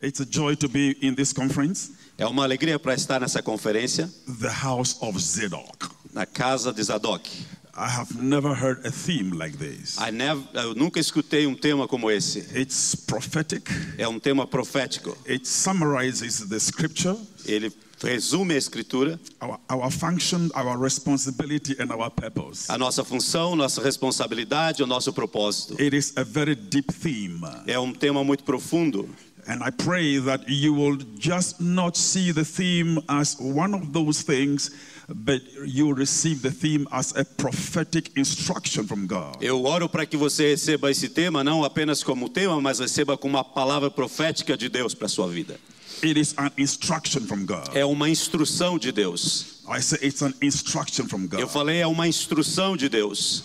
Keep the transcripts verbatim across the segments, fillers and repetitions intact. It's a joy to be in this conference. É uma alegria para estar nessa conferência. The house of Zadok. Na casa de Zadok. I have never heard a theme like this. I never, eu nunca escutei um tema como esse. It's prophetic. É um tema profético. It summarizes the scripture. Ele resume a escritura. Our, our function, our responsibility and our purpose. A nossa função, nossa responsabilidade, o nosso propósito. It is a very deep theme. É um tema muito profundo. And I pray that you will just not see the theme as one of those things, but you receive the theme as a prophetic instruction from God. Eu oro para que você receba esse tema não apenas como tema, mas receba como uma palavra profética de Deus para sua vida. It is an instruction from God. É uma instrução de Deus. I say it's an instruction from God. Eu falei é uma instrução de Deus.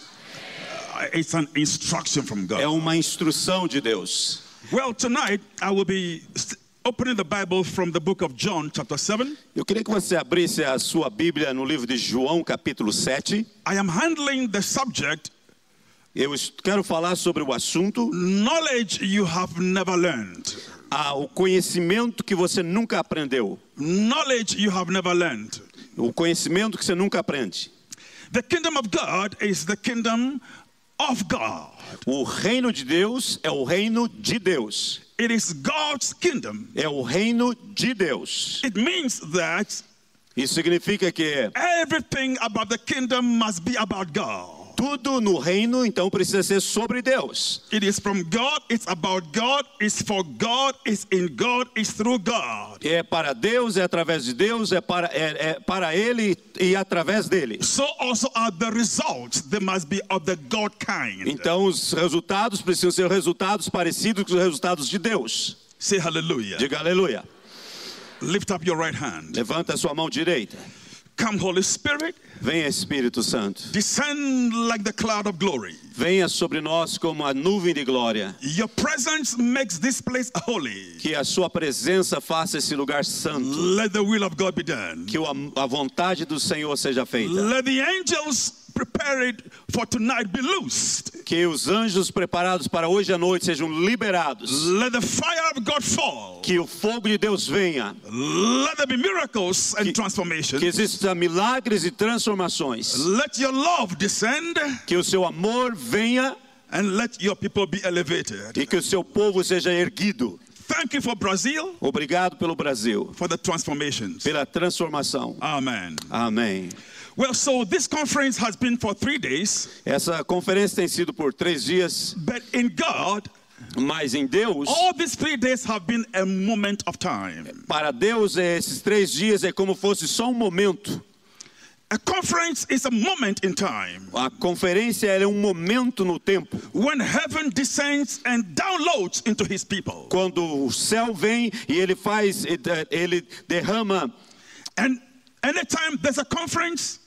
Uh, it's an instruction from God. É uma instrução de Deus. Well, tonight I will be opening the Bible from the book of John, chapter seven. Eu queria que você abrisse a sua Bíblia no livro de João, capítulo sete. I am handling the subject. Eu quero falar sobre o assunto. Knowledge you have never learned. Ah, o conhecimento que você nunca aprendeu. Knowledge you have never learned. O conhecimento que você nunca aprende. The kingdom of God is the kingdom of God. O reino de Deus é o reino de Deus. It is God's kingdom. É o reino de Deus. It means that isso significa que everything about the kingdom must be about God. Tudo no reino então precisa ser sobre Deus. It is from God, it's about God, it's for God, it's in God, it's through God. É para Deus, é através de Deus, é para é, é para ele e através dele. So also are the results, they must be of the God kind. Então os resultados precisam ser resultados parecidos com os resultados de Deus. Say hallelujah. Diga aleluia. Lift up your right hand. Levanta a sua mão direita. Come Holy Spirit. Venha Espírito Santo. Descend like the cloud of glory. Venha sobre nós como a nuvem de glória. Your presence makes this place holy. Que a sua presença faça esse lugar santo. Let the will of God be done. Que a vontade do Senhor seja feita. Let the angels prepared for tonight be loosed. Que os anjos preparados para hoje à noite sejam liberados. Let the fire of God fall. Que o fogo de Deus venha. Let there be miracles and transformations. Que existam milagres e transformações. Let your love descend. Que o seu amor venha. And let your people be elevated. E que o seu povo seja erguido. Thank you for Brazil. Obrigado pelo Brasil. For the transformations. Pela transformação. Amen. Amém. Well, so this conference has been for three days. Essa conferência tem sido por três dias. But in God, mas em Deus, all these three days have been a moment of time. Para Deus, esses três dias é como fosse só um momento. A conference is a moment in time. A conferência é um momento no tempo. When heaven descends and downloads into his people. Quando o céu vem e ele faz, ele derrama. And anytime there's a conference,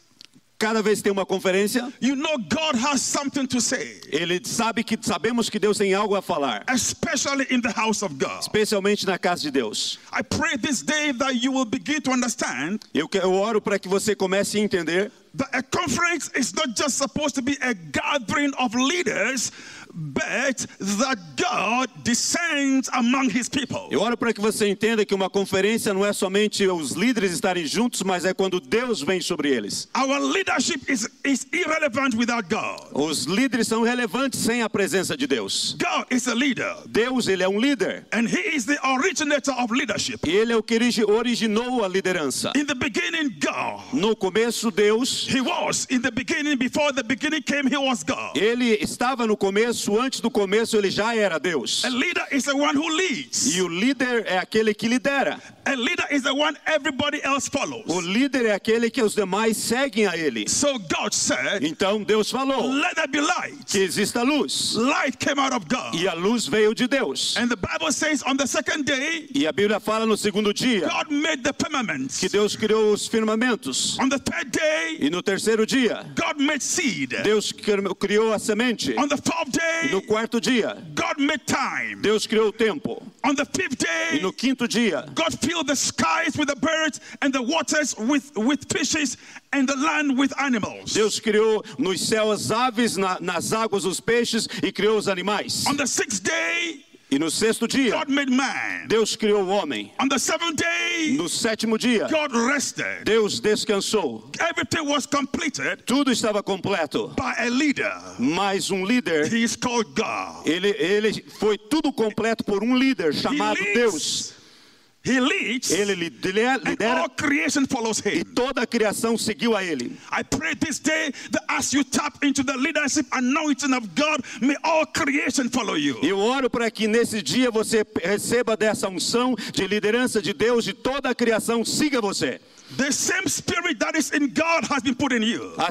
cada vez tem uma conferência, you know God has something to say. Ele sabe que sabemos que Deus tem algo a falar. Especially in the house of God. Especialmente na casa de Deus. I pray this day that you will begin to understand. Eu oro para que você comece a entender. That a conference is not just supposed to be a gathering of leaders, but that God descends among his people. Eu oro para que você entenda que uma conferência não é somente os líderes estarem juntos, mas é quando Deus vem sobre eles. Our leadership is, is irrelevant without God. Os líderes são relevantes sem a presença de Deus. God is a leader. Deus, ele é um líder. And he is the originator of leadership. E ele é o que originou a liderança. In the beginning, God. No começo, Deus. He was in the beginning. Before the beginning came, he was God. Ele estava no começo, antes do começo ele já era Deus. A leader is the one who leads. E o líder é aquele que lidera. A leader is the one everybody else follows. O líder é aquele que os demais seguem a ele. So God said, então Deus falou, let there be light. Que exista luz. Light came out of God. E a luz veio de Deus. And the Bible says on the second day, e a Bíblia fala no segundo dia, God made the firmaments. Que Deus criou os firmamentos. On the third day, e no terceiro dia, God made seed. Deus criou a semente. On the fourth day, e no quarto dia, God made time. Deus criou o tempo. On the fifth day, e no quinto dia, God filled the skies with the birds and the waters with with fishes and the land with animals. Deus criou nos céus as aves, na, nas águas os peixes e criou os animais. On the sixth day, E no sexto dia, God made man. Deus criou o homem. On the seventh day, no sétimo dia, God rested. Deus descansou. Everything was completed. Tudo estava completo. By a leader. Mais um líder. He is called God. Ele, ele foi tudo completo por um líder chamado Deus. He leads, ele lidera, and all creation follows him. E toda a criação seguiu a ele. I pray this day that as you tap into the leadership anointing of God, may all creation follow you. Eu oro para que nesse dia você receba dessa unção de liderança de Deus e toda a criação siga você. The same spirit that is in God has been put in you. A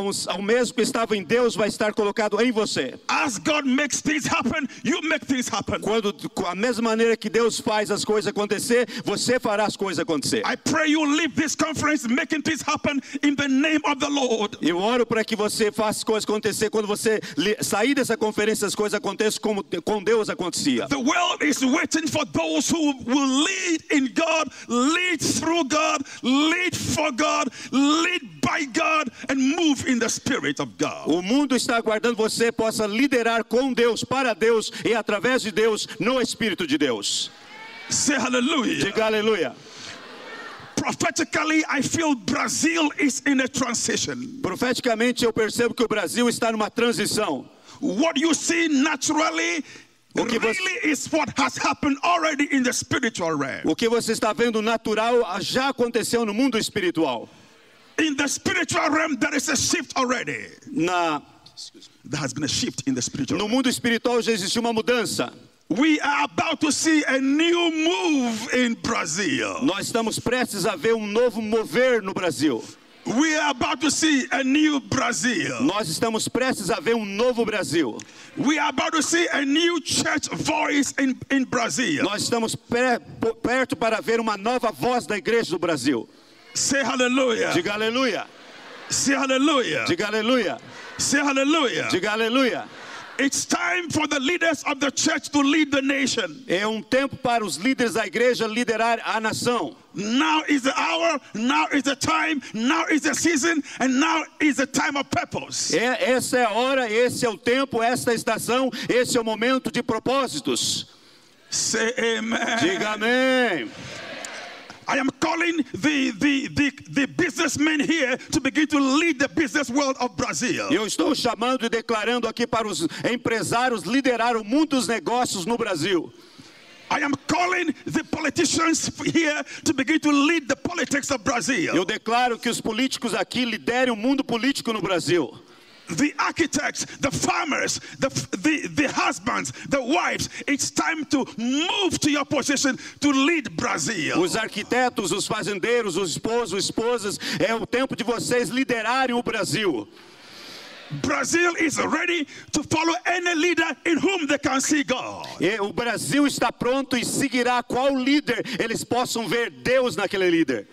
o mesmo que estava em Deus vai estar colocado em você. As God makes things happen, you make things happen. Quando a mesma maneira que Deus faz as coisas acontecer, você fará as coisas acontecer. I pray you leave this conference making things happen in the name of the Lord. Eu oro para que você faça as coisas acontecer quando você sair dessa conferência as coisas aconteçam como com Deus acontecia. The world is waiting for those who will lead in God, lead through God, lead for God, lead by God, and move in the spirit of God. O mundo está aguardando você possa liderar com Deus, para Deus e através de Deus, no Espírito de Deus. Say hallelujah. Diga aleluia. Prophetically, I feel Brazil is in a transition. Profeticamente, eu percebo que o Brasil está numa transição. What you see naturally really is what has happened already in the spiritual realm. O que você está vendo natural já aconteceu no mundo espiritual. In the spiritual realm there is a shift already. Na there has been a shift in the spiritual realm. No mundo espiritual já existe uma mudança. We are about to see a new move in Brazil. Nós estamos prestes a ver um novo mover no Brasil. We are about to see a new Brazil. Nós estamos prestes a ver um novo Brasil. We are about to see a new church voice in, in Brazil. Nós estamos per, perto para ver uma nova voz da igreja do Brasil. Say hallelujah. Diga aleluia. Say hallelujah. Diga aleluia. Say hallelujah. Diga aleluia. It's time for the leaders of the church to lead the nation. É um tempo para os líderes da igreja liderar a nação. Now is the hour, now is the time, now is the season, and now is the time of purpose. É, essa é a hora, esse é o tempo, esta é a estação, esse é o momento de propósitos. Say amen. Diga amém. I am calling the, the, the, the businessmen here to begin to lead the business world of Brazil. Eu estou chamando e declarando aqui para os empresários liderar o mundo dos negócios no Brasil. I am calling the politicians here to begin to lead the politics of Brazil. Eu declaro que os políticos aqui liderem o mundo político no Brasil. The architects, the farmers, the, the, the husbands, the wives, it's time to move to your position to lead Brazil. Os arquitetos, os fazendeiros, os esposos, esposas, é o tempo de vocês liderarem o Brasil. Brazil is ready to follow any leader in whom they can see God. E o Brasil está pronto e seguirá qual líder eles possam ver Deus naquele líder.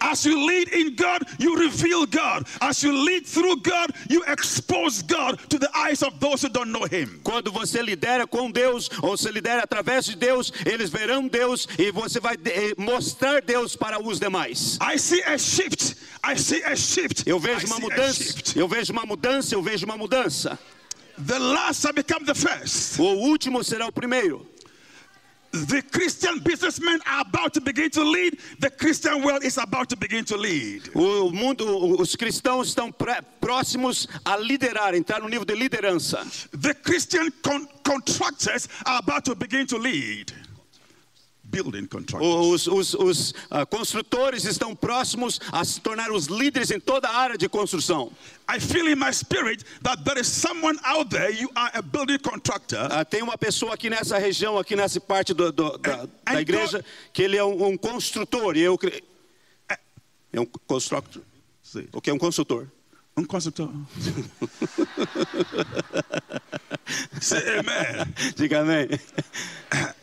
As you lead in God, you reveal God. As you lead through God, you expose God to the eyes of those who don't know him. Quando você lidera com Deus, ou se lidera através de Deus, eles verão Deus e você vai mostrar Deus para os demais. I see a shift. I see a shift. Eu vejo uma mudança. Eu vejo uma mudança, eu vejo uma mudança. The last shall become the first. O último será o primeiro. The Christian businessmen are about to begin to lead. The Christian world is about to begin to lead. O mundo, os cristãos estão próximos a liderar, entrar no nível de liderança. The Christian con contractors are about to begin to lead. Building contractors. Os, os, os uh, construtores estão próximos a se tornar os líderes em toda a área de construção. I feel in my spirit that there is someone out there. You are a building contractor. Uh, tem uma pessoa aqui nessa região, aqui nessa parte do, do, and, da, and da igreja, God, que ele é um, um construtor. E eu cre... é um construtor. O que é um construtor? Um construtor. Say amen. Diga amém.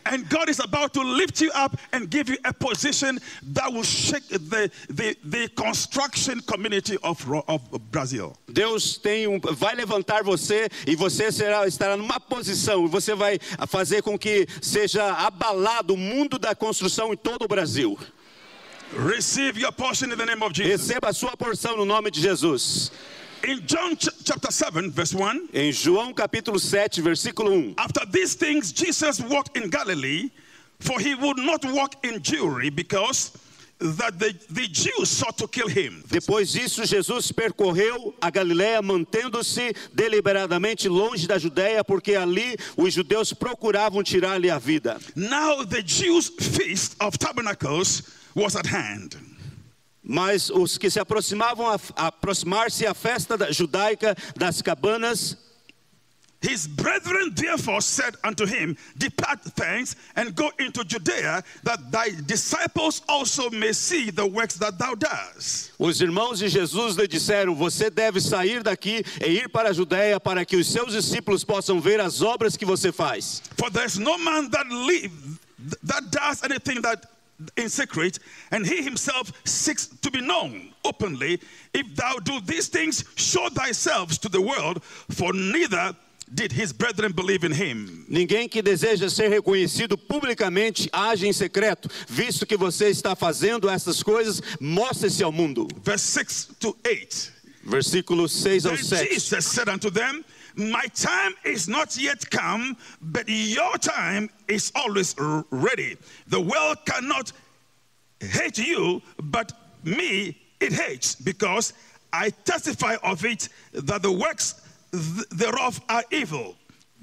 And God is about to lift you up and give you a position that will shake the the, the construction community of of Brazil. Deus tem um, vai levantar você e você será estará numa posição e você vai fazer com que seja abalado o mundo da construção em todo o Brasil. Receive your portion in the name of Jesus. Receba a sua porção no nome de Jesus. In John chapter seven, verse one. Em João capítulo sete, versículo um. After these things Jesus walked in Galilee, for he would not walk in Jewry, because that the, the Jews sought to kill him. Depois disso, Jesus percorreu a Galileia, mantendo-se deliberadamente longe da Judeia, porque ali os judeus procuravam tirar-lhe a vida. Now the Jews' Feast of Tabernacles was at hand. Mas os que se aproximavam a, a aproximar-se à festa da, judaica das cabanas. His brethren therefore said unto him, Depart thence, and go into Judea, that thy disciples also may see the works that thou doest. Os irmãos de Jesus lhe disseram, você deve sair daqui e ir para a Judeia, para que os seus discípulos possam ver as obras que você faz. For there is no man that lives, that does anything that in secret, and he himself seeks to be known openly. If thou do these things, show thyself to the world, for neither did his brethren believe in him. Ninguém que deseja ser reconhecido publicamente age em secreto, visto que você está fazendo essas coisas, mostre-se ao mundo. Verse six to eight. Versículo seis ao sete. Jesus said unto them, My time is not yet come, but your time is always ready. The world cannot hate you, but me it hates, because I testify of it that the works thereof are evil.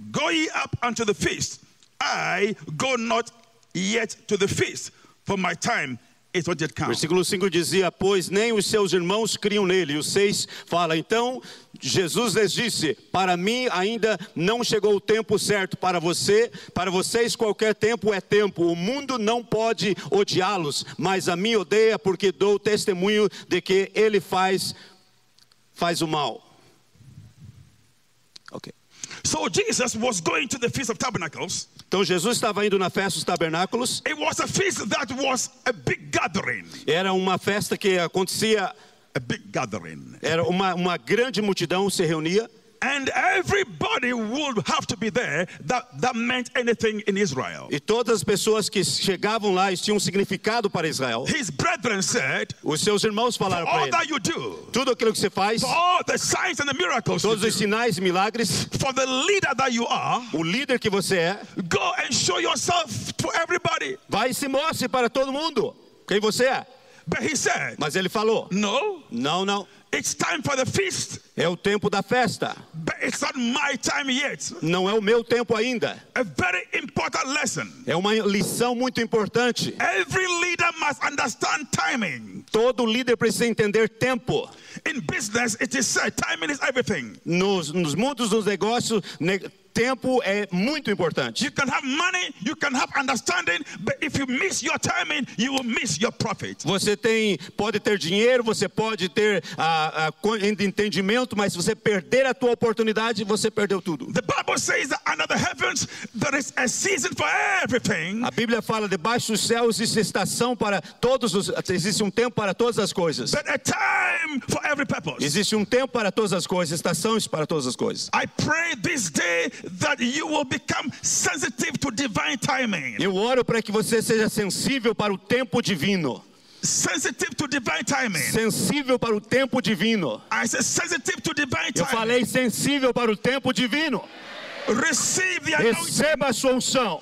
Go ye up unto the feast. I go not yet to the feast, for my time is not yet come. Versículo cinco dizia, pois nem os seus irmãos criam nele. O seis fala, então Jesus lhes disse, para mim ainda não chegou o tempo certo, para você, para vocês qualquer tempo é tempo. O mundo não pode odiá-los, mas a mim odeia, porque dou testemunho de que ele faz, faz o mal. Okay. So Jesus was going to the Feast of Tabernacles. Então Jesus estava indo na festa dos tabernáculos. It was a feast that was a big gathering. Era uma festa que acontecia. A big gathering. Era uma uma grande multidão se reunia. And everybody would have to be there that, that meant anything in Israel. E todas as pessoas que chegavam lá tinham um significado para Israel. His brethren said, os seus irmãos falaram para ele, all that you do, tudo aquilo que você faz, for all the signs and the miracles, todos os sinais e milagres, for the leader that you are, o líder que você é, go and show yourself to everybody. Vai e se mostre para todo mundo quem você é. But he said, mas ele falou, no, não, não. It's time for the feast. É o tempo da festa. But it's not my time yet. Não é o meu tempo ainda. A very important lesson. É uma lição muito importante. Every leader must understand timing. Todo líder precisa entender tempo. In business, it is said, timing is everything. Nos, nos mundos dos negócios, ne tempo é muito importante. You can have money, you can have understanding, but if you miss your timing, you will miss your profit. Você tem, pode ter dinheiro, você pode ter a, a entendimento, mas se você perder a tua oportunidade, você perdeu tudo. The Bible says that under the heavens there is a season for everything. A Bíblia fala debaixo dos céus existe estação para todos os, existe um tempo para todas as coisas. But a time for every purpose. Existe um tempo para todas as coisas, estações para todas as coisas. I pray this day that you will become sensitive to divine timing. Eu oro para que você seja sensível para o tempo divino. Sensitive to divine timing. Sensível para o tempo divino. I said sensitive to divine timing. Eu falei sensível para o tempo divino. Receive the anointing. Receba a sua unção.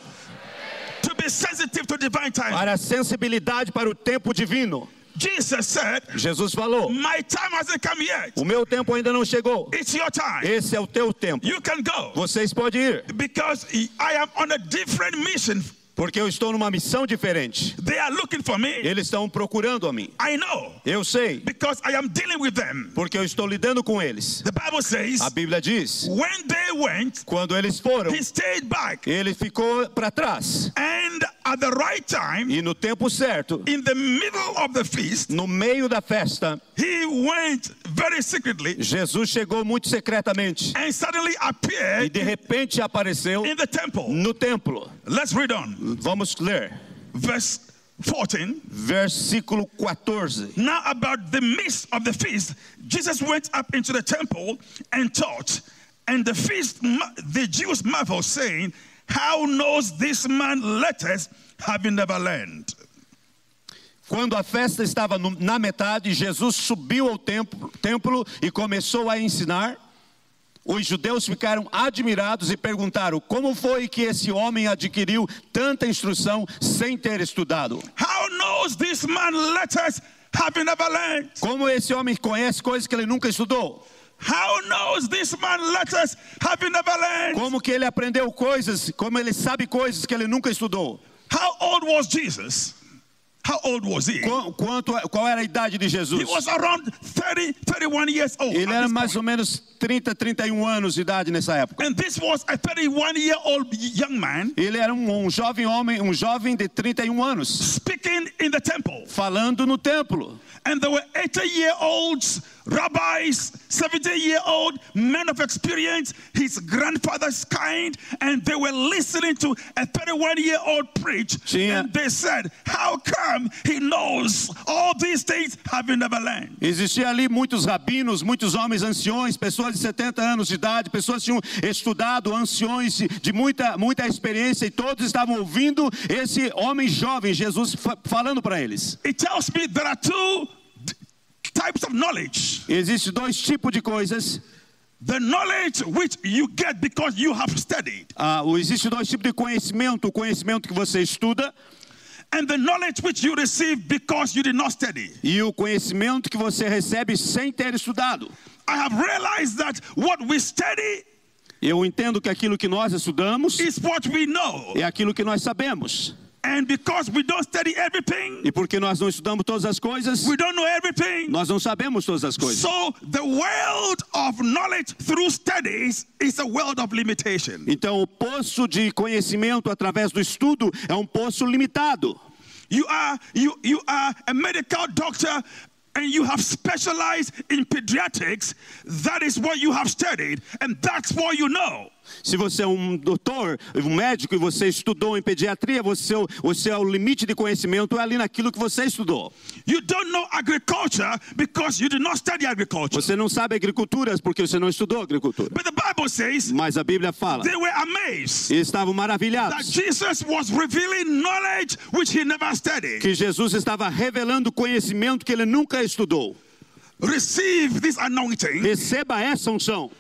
To be sensitive to divine timing. Para a sensibilidade para o tempo divino. Jesus said, Jesus falou, my time hasn't come yet. O meu tempo ainda não chegou. It's your time. Esse é o teu tempo. You can go. Vocês podem ir. Because I am on a different mission. Porque eu estou numa missão diferente. They are looking for me. Eles estão procurando a mim. I know. Eu sei. Because I am dealing with them. Porque eu estou lidando com eles. The Bible says, a Bíblia diz, when they went, quando eles foram, he stayed back. Ele ficou para trás. And at the right time, e no tempo certo, in the middle of the feast, no meio da festa, he went very secretly. Jesus chegou muito secretamente. And suddenly appeared. E de repente apareceu. In the temple. No templo. Let's read on. Vamos ler. Verse fourteen. Versículo quatorze. Now about the midst of the feast, Jesus went up into the temple and taught. And the feast, the Jews marveled, saying, How knows this man letters, having never learned? Quando a festa estava na metade, Jesus subiu ao templo, templo e começou a ensinar. Os judeus ficaram admirados e perguntaram: como foi que esse homem adquiriu tanta instrução sem ter estudado? How knows this man letters having never learned? Como esse homem conhece coisas que ele nunca estudou? How knows this man letters having never learned? Como que ele aprendeu coisas, como ele sabe coisas que ele nunca estudou? How old was Jesus? How old was he? Quanto, qual era a idade de Jesus? He was around thirty, thirty-one years old. Ele era mais ou menos trinta, trinta e um anos de idade nessa época. And this was a thirty-one-year-old young man. Ele era um, um jovem homem, um jovem de trinta e um anos. Speaking in the temple. Falando no templo. And there were eighty-year-olds, rabbis, seventy-year-old men of experience, his grandfather's kind, and they were listening to a thirty-one-year-old preach. Tinha. And they said, how come he knows all these things having never learned? Existia ali muitos rabinos, muitos homens anciões, pessoas de setenta anos de idade, pessoas que tinham estudado, anciões de muita, muita experiência, e todos estavam ouvindo esse homem jovem, Jesus, falando para eles. It tells me there are two types of knowledge. Existe dois tipos de coisas. The knowledge which you get because you have studied. Ah, existe dois tipos de conhecimento, o conhecimento que você estuda. And the knowledge which you receive because you did not study. E o conhecimento que você recebe sem ter estudado. I have realized that what we study, eu entendo que aquilo que nós estudamos, is what we know. É aquilo que nós sabemos. And because we don't study everything, e porque nós não estudamos todas as coisas, we don't know everything, nós não sabemos todas as coisas. So the world of knowledge through studies is a world of limitation. Então o poço de conhecimento através do estudo é um poço limitado. You are you you are a medical doctor. And you have specialized in pediatrics. That is what you have studied, and that's what you know. Se você é um doutor, um médico, e você estudou em pediatria, você você é o limite de conhecimento é ali naquilo que você estudou. You don't know agriculture because you did not study agriculture. Você não sabe agricultura porque você não estudou agricultura. But the Bible says, mas a Bíblia fala, they were amazed, e estavam maravilhados, that Jesus was revealing knowledge which he never studied. Que Jesus estava revelando conhecimento que ele nunca estudou. Receive this anointing. Receba essa unção.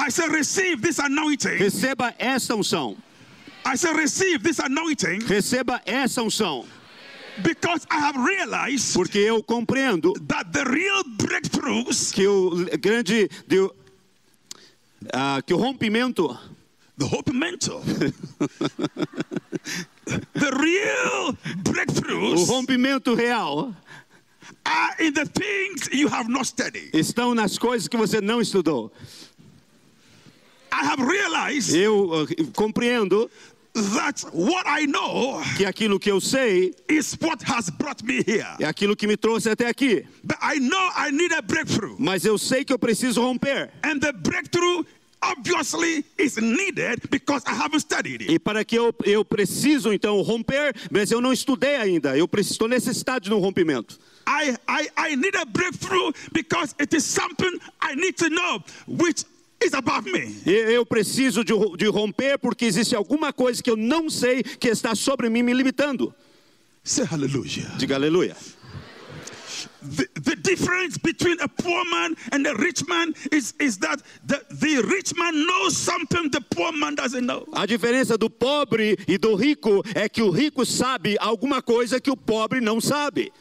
I say receive this anointing. Receba essa unção. I say receive this anointing. Receba essa unção. Because I have realized, porque eu compreendo, that the real breakthroughs, que o grande de, uh, que o rompimento, the rompimento, the real breakthroughs, o rompimento real, are in the things you have not studied. Estão nas coisas que você não estudou. I have realized, eu compreendo, that what I know, que aquilo que eu sei, is what has brought me here. É aquilo que me trouxe até aqui. But I know I need a breakthrough. Mas eu sei que eu preciso romper. And the breakthrough obviously is needed because I haven't studied it. E para que eu eu preciso então romper, mas eu não estudei ainda. Eu estou necessitado de um rompimento. I I I need a breakthrough because it is something I need to know which is above me. Eu preciso de, de romper porque existe alguma coisa que eu não sei que está sobre mim me limitando. Say hallelujah. Diga aleluia. The, the difference between a poor man and a rich man is, is that the, the rich man knows something the poor man doesn't know. A diferença do pobre e do rico é que o rico sabe alguma coisa que o pobre não sabe.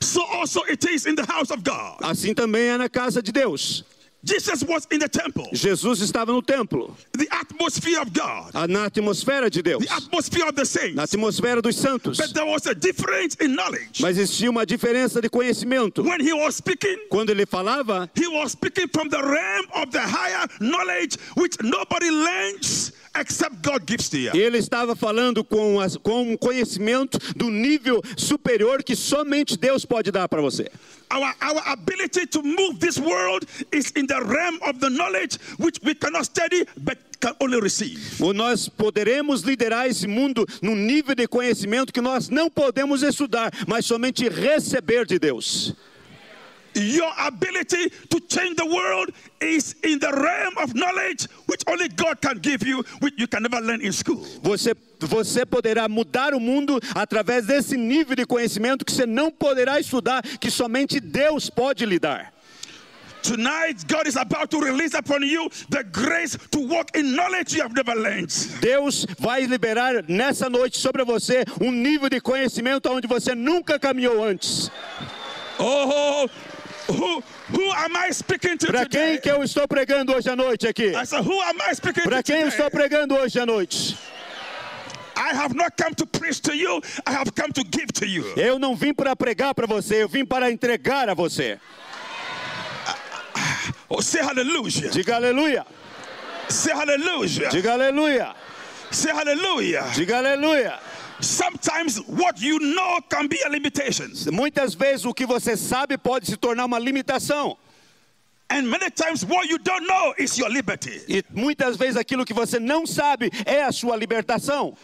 So also it is in the house of God. Assim também é na casa de Deus. Jesus was in the temple. Jesus estava no templo. The atmosphere of God. Na atmosfera de Deus. The atmosphere of the saints. Na atmosfera dos santos. But there was a difference in knowledge. Mas existia uma diferença de conhecimento. When he was speaking, quando ele falava, he was speaking from the realm of the higher knowledge which nobody learns except God gives to you. Ele estava falando com as, com um conhecimento do nível superior que somente Deus pode dar para você. Our, our ability to move this world is in the realm of the knowledge which we cannot study but can only receive. Nós poderemos liderar esse mundo num nível de conhecimento que nós não podemos estudar, mas somente receber de Deus. Your ability to change the world is in the realm of knowledge which only God can give you, which you can never learn in school. Você você poderá mudar o mundo através desse nível de conhecimento que você não poderá estudar, que somente Deus pode lhe dar. Tonight, God is about to release upon you the grace to walk in knowledge you have never learned. Deus vai liberar nessa noite sobre você um nível de conhecimento onde você nunca caminhou antes. Oh, who, who am I speaking to Para quem today? que eu estou pregando hoje à noite aqui? I said, who am I speaking Para to quem today? eu estou pregando hoje à noite? I have not come to preach to you, I have come to give to you. Eu não vim para pregar para você, eu vim para entregar a você. Oh, say hallelujah. Diga aleluia. Say hallelujah. Diga aleluia. Say hallelujah. Diga aleluia. Sometimes what you know can be a limitation. Muitas vezes o que você sabe pode se tornar uma limitação. And many times what you don't know is your liberty. E muitas vezes aquilo que você não sabe é a sua libertação.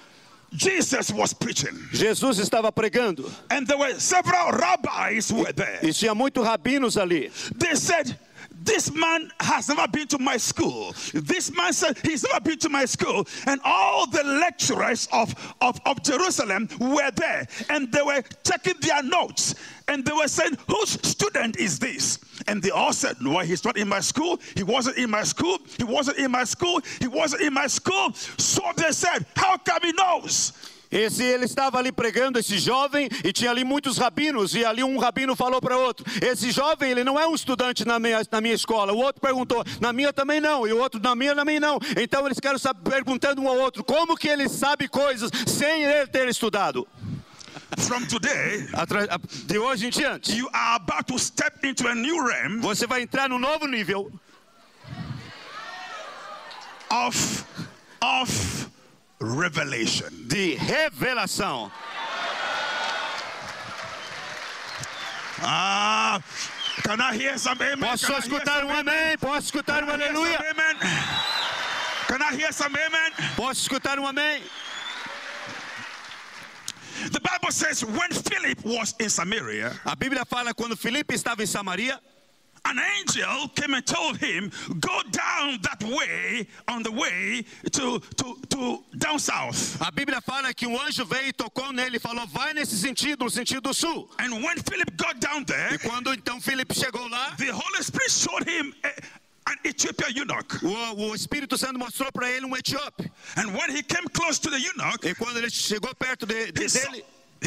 Jesus was preaching. Jesus estava pregando. And there were several rabbis were there. E tinha muitos rabinos ali. They said, this man has never been to my school. This man said he's never been to my school. And all the lecturers of, of, of Jerusalem were there. And they were checking their notes. And they were saying, whose student is this? And they all said, no, he's not in my school. He wasn't in my school. He wasn't in my school. He wasn't in my school. So they said, how come he knows? Esse, ele estava ali pregando, esse jovem, e tinha ali muitos rabinos, e ali um rabino falou para outro, esse jovem, ele não é um estudante na minha, na minha escola. O outro perguntou, na minha também não, e o outro, na minha também não. Então eles ficaram perguntando um ao outro, como que ele sabe coisas sem ele ter estudado? From today, de hoje em diante, you are about to step into a new realm. Você vai entrar num novo nível of, of revelation. De revelação. Ah, can I hear some amen? Posso escutar um amém? Posso escutar um aleluia? Can I hear some amen? Posso escutar um amém? The Bible says when Philip was in Samaria, a Bíblia fala quando Filipe estava em Samaria, an angel came and told him, go down that way, on the way to, to, to down south. A Bíblia fala que um anjo veio e tocou nele e falou, vai nesse sentido, no sentido sul. And when Philip got down there, e quando então Filipe chegou lá, the Holy Spirit showed him a, an Ethiopian eunuch. O, o Espírito Santo mostrou para ele um etíope. And when he came close to the eunuch, e quando ele chegou perto de, de, he dele, saw,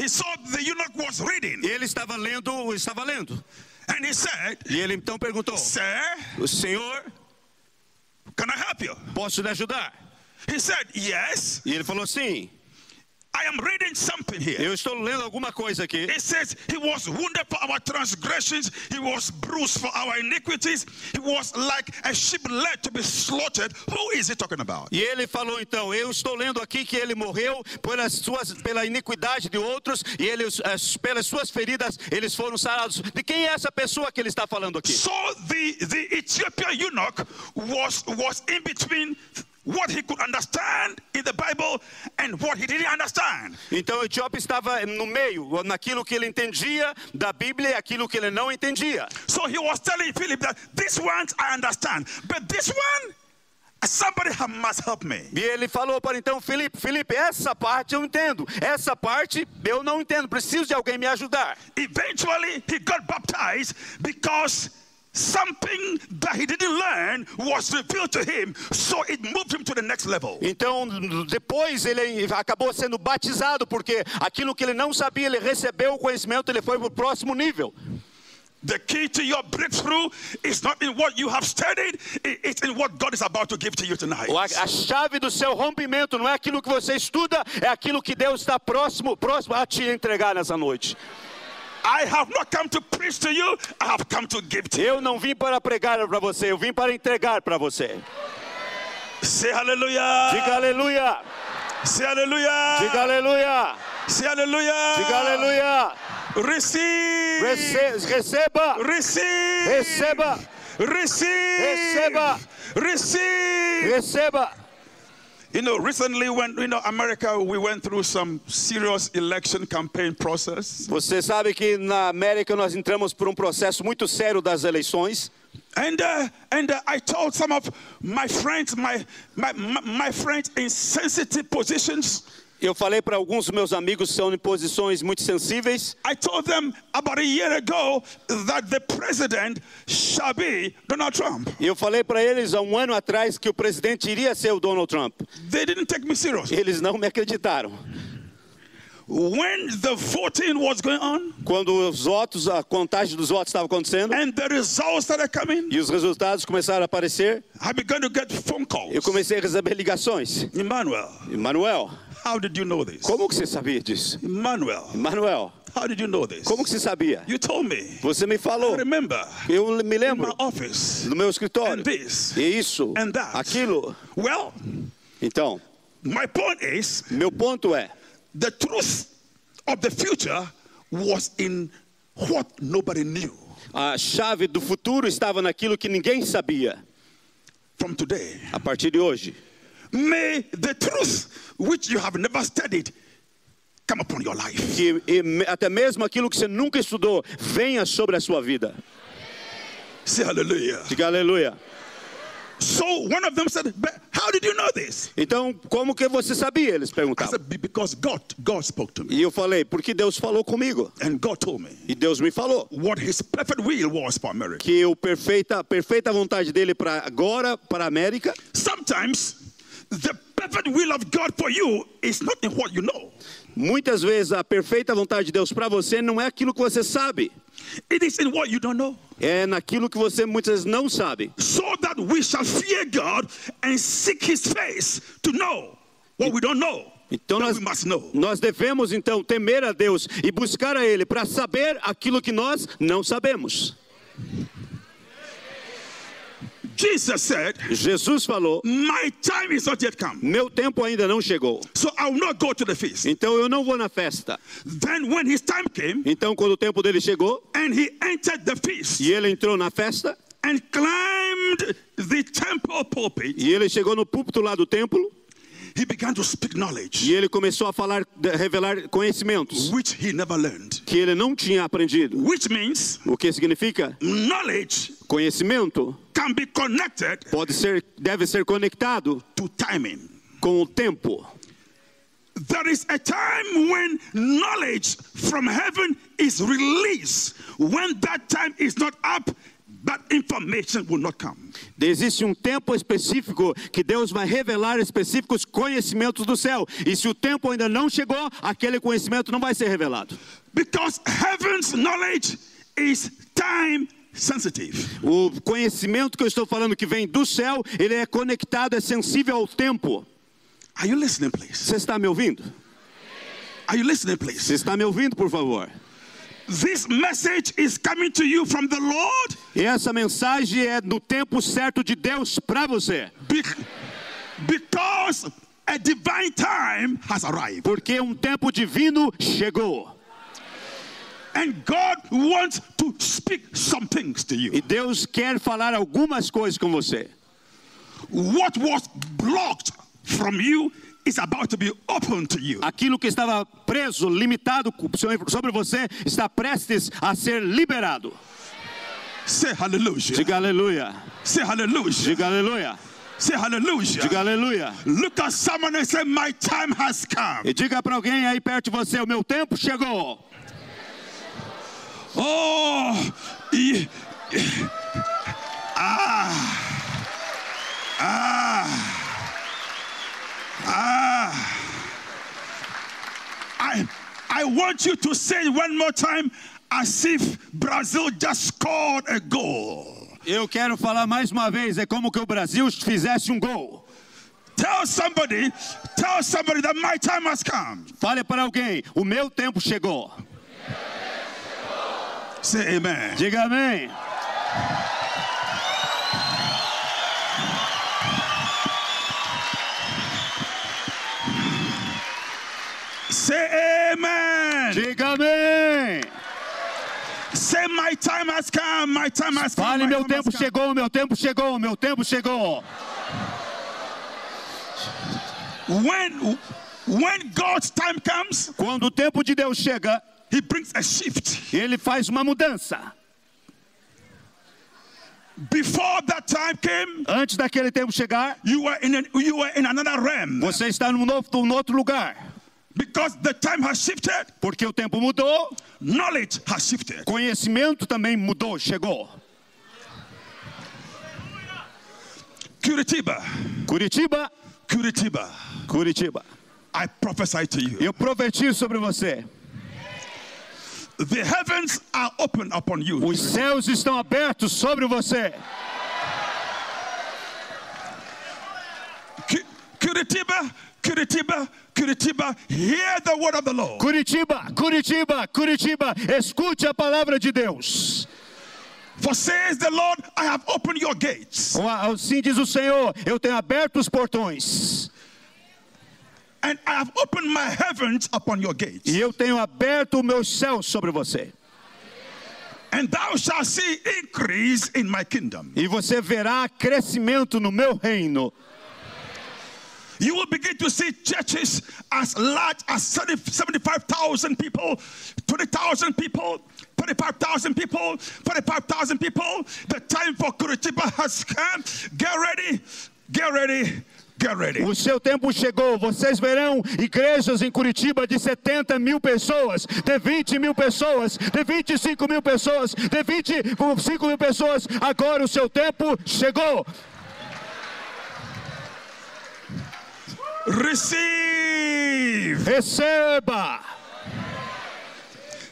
he saw the eunuch was reading. Ele estava lendo, estava lendo. And he said, e ele então perguntou, Sir, o senhor, can I help you? Posso lhe ajudar? He said, yes. E ele falou, sim. I am reading something here. Eu estou lendo alguma coisa aqui. It says, he was wounded for our transgressions, he was bruised for our iniquities, he was like a sheep led to be slaughtered. Who is he talking about? E ele falou então, eu estou lendo aqui que ele morreu pelas suas, pela iniquidade de outros, e ele, pelas suas feridas, eles foram sarados. De quem é essa pessoa que ele está falando aqui? So the, the Ethiopian eunuch was, was in between what he could understand in the Bible and what he didn't understand. Então o etíope estava no meio, naquilo que ele entendia da Bíblia e aquilo que ele não entendia. So he was telling Philip that this one I understand, but this one somebody must help me. E ele falou para então Filipe, Filipe, essa parte eu entendo, essa parte eu não entendo, preciso de alguém me ajudar. Eventually he got baptized because something that he didn't learn was revealed to him, so it moved him to the next level. Então depois ele acabou sendo batizado porque aquilo que ele não sabia, ele recebeu o conhecimento, ele foi para o próximo nível. The key to your breakthrough is not in what you have studied, it's in what God is about to give to you tonight. A chave do seu rompimento não é aquilo que você estuda, é aquilo que Deus está próximo, próximo a te entregar nessa noite. I have not come to preach to you, I have come to give to you. Eu não vim para pregar para você, eu vim para entregar para você. Say hallelujah. Diga aleluia. Say hallelujah. Diga aleluia. Say hallelujah. Diga aleluia. Receive. Rece receba. Receive. Receba. Receive. Receba. Receive. Receba. You know, recently when, you know, America, we went through some serious election campaign process. Você sabe que na América nós entramos por um processo muito sério das eleições. And uh, and uh, I told some of my friends, my my my friends in sensitive positions. Eu falei para alguns dos meus amigos que são em posições muito sensíveis. I told them about a year ago that the president shall be Donald Trump. Eu falei para eles há um ano atrás que o presidente iria ser o Donald Trump. They didn't take me serious. Eles não me acreditaram. When the voting was going on, quando os votos, a contagem dos votos estava acontecendo, and the results started coming, e os resultados começaram a aparecer, I began to get phone calls. Eu comecei a receber ligações. Emmanuel. Emmanuel. How did you know this? Como que você sabia disso? Emmanuel. Emmanuel. How did you know this? Como que você sabia? You told me. Você me falou. I remember. Eu me lembro. In my office. No meu escritório. And this. E isso. And that. Aquilo. Well. Então. My point is. Meu ponto é. The truth of the future was in what nobody knew. A chave do futuro estava naquilo que ninguém sabia. From today, a partir de hoje, may the truth which you have never studied come upon your life. Que e, até mesmo aquilo que você nunca estudou venha sobre a sua vida. Say hallelujah. Diga aleluia. So one of them said, but how did you know this? Então, como que você sabia? Eles perguntavam. I said, because God, God spoke to me. E eu falei, porque Deus falou comigo. And God told me. E Deus me falou. What His perfect will was for America. Que o perfeita, perfeita vontade dele para agora, para a América. Sometimes the perfect will of God for you is not in what you know. Muitas vezes a perfeita vontade de Deus para você não é aquilo que você sabe. It is in what you don't know. É naquilo que você muitas vezes não sabe. So that we shall fear God and seek His face to know what we don't know. Então nós, we must know. Nós devemos então temer a Deus e buscar a Ele para saber aquilo que nós não sabemos. Jesus said, Jesus falou, my time is not yet come. Meu tempo ainda não chegou. So I will not go to the feast. Então eu não vou na festa. Then when his time came, então quando o tempo dele chegou, and he entered the feast, e ele entrou na festa, and climbed the temple pulpit, e ele chegou no púlpito lá do templo, he began to speak knowledge, e ele começou a falar, revelar conhecimentos, which he never learned, que ele não tinha aprendido. Which means, o que significa? Knowledge, conhecimento, can be connected, pode ser, deve ser conectado, to timing, com o tempo. There is a time when knowledge from heaven is released. When that time is not up, that information will not come. Existe um tempo específico que Deus vai revelar específicos conhecimentos do céu. E se o tempo ainda não chegou, aquele conhecimento não vai ser revelado. Because heaven's knowledge is time sensitive. O conhecimento que eu estou falando que vem do céu, ele é conectado, é sensível ao tempo. Are you listening, please? Você está me ouvindo? Are you listening, please? Você está me ouvindo, por favor? This message is coming to you from the Lord. Essa mensagem é do tempo certo de Deus para você. Be because a divine time has arrived. Porque um tempo divino chegou. And God wants to speak some things to you. E Deus quer falar algumas coisas com você. What was blocked from you is about to be open to you. Aquilo que estava preso, limitado sobre você, está prestes a ser liberado. Say hallelujah. Diga aleluia. Say hallelujah. Diga aleluia. Say hallelujah. Diga aleluia. Look at someone and say, my time has come. E diga para alguém aí perto de você, o meu tempo chegou. Oh, e, e, ah, ah. Ah, I, I want you to say it one more time as if Brazil just scored a goal. Eu quero falar mais uma vez, é como que o Brasil fizesse um gol. Tell somebody, tell somebody that my time has come. Fale para alguém, o meu tempo chegou. Say amen. Diga amém. Say amen. Diga amém. Say my time has come, my time has come. Fale, meu tempo chegou, meu tempo chegou, meu tempo chegou. When, when God's time comes, quando o tempo de Deus chega, he brings a shift. Ele faz uma mudança. Before that time came, antes daquele tempo chegar, you were in, a, you were in another realm. Você está num, novo, num outro lugar. Because the time has shifted, porque o tempo mudou. Knowledge has shifted. Conhecimento também mudou, chegou. Curitiba. Curitiba. Curitiba. Curitiba. I prophesy to you. Eu profetizo sobre você. The heavens are open upon you. Os céus estão abertos sobre você. Curitiba, Curitiba, Curitiba, hear the word of the Lord. Curitiba, Curitiba, Curitiba, escute a palavra de Deus. For says the Lord, I have opened your gates. Assim diz o Senhor, eu tenho aberto os portões. And I have opened my heavens upon your gates. E eu tenho aberto meus céus sobre você. And thou shalt see increase in my kingdom. E você verá crescimento no meu reino. You will begin to see churches as large as seventy-five thousand people, twenty thousand people, thirty-five thousand people, forty-five thousand people. The time for Curitiba has come. Get ready, get ready. Get ready. O seu tempo chegou. Vocês verão igrejas em Curitiba de setenta mil pessoas, de vinte mil pessoas, de vinte e cinco mil pessoas, de vinte e cinco mil pessoas. Agora o seu tempo chegou. Receive. Receba.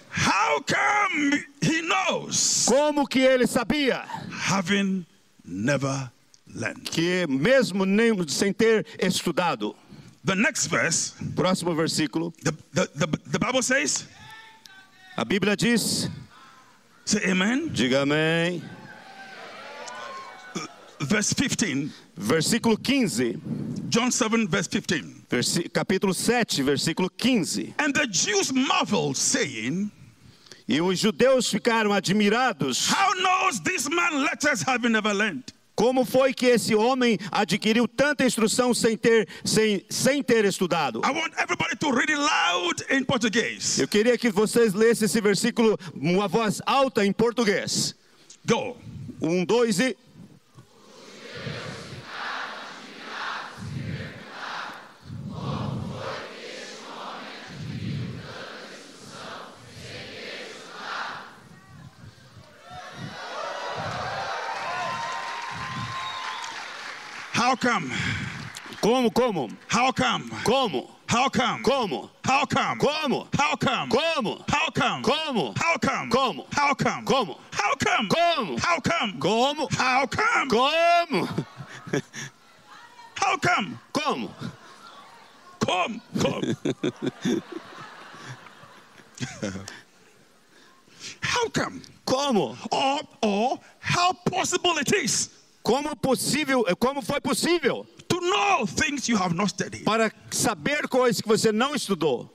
How come he knows? Como que ele sabia? Having never learned. Que mesmo nem, sem ter estudado. The next verse. Próximo versículo. The, the, the, the Bible says. A Bíblia diz. Say amen. Diga amém. Verse fifteen. Versículo quinze. John seven, verse fifteen. Versi capítulo sete, versículo quinze. And the Jews marveled, saying, e os judeus ficaram admirados. How knows this man letters having never learned? Como foi que esse homem adquiriu tanta instrução sem ter sem sem ter estudado? I want everybody to read it loud in Portuguese. Eu queria que vocês lessem esse versículo com uma voz alta em português. Go. Um, dois e How come? Como, como? How come? Como? How come? Como? How come? Como? How come? Como? How come? Como? How come? Como? How come? Como? How come? Como? How come? Como? How come? Como? How come? Como? Como? Como? How come? Como? Or, or how possible it is? Como possível, como foi possível? To know things you have not studied. Para saber coisas que você não estudou.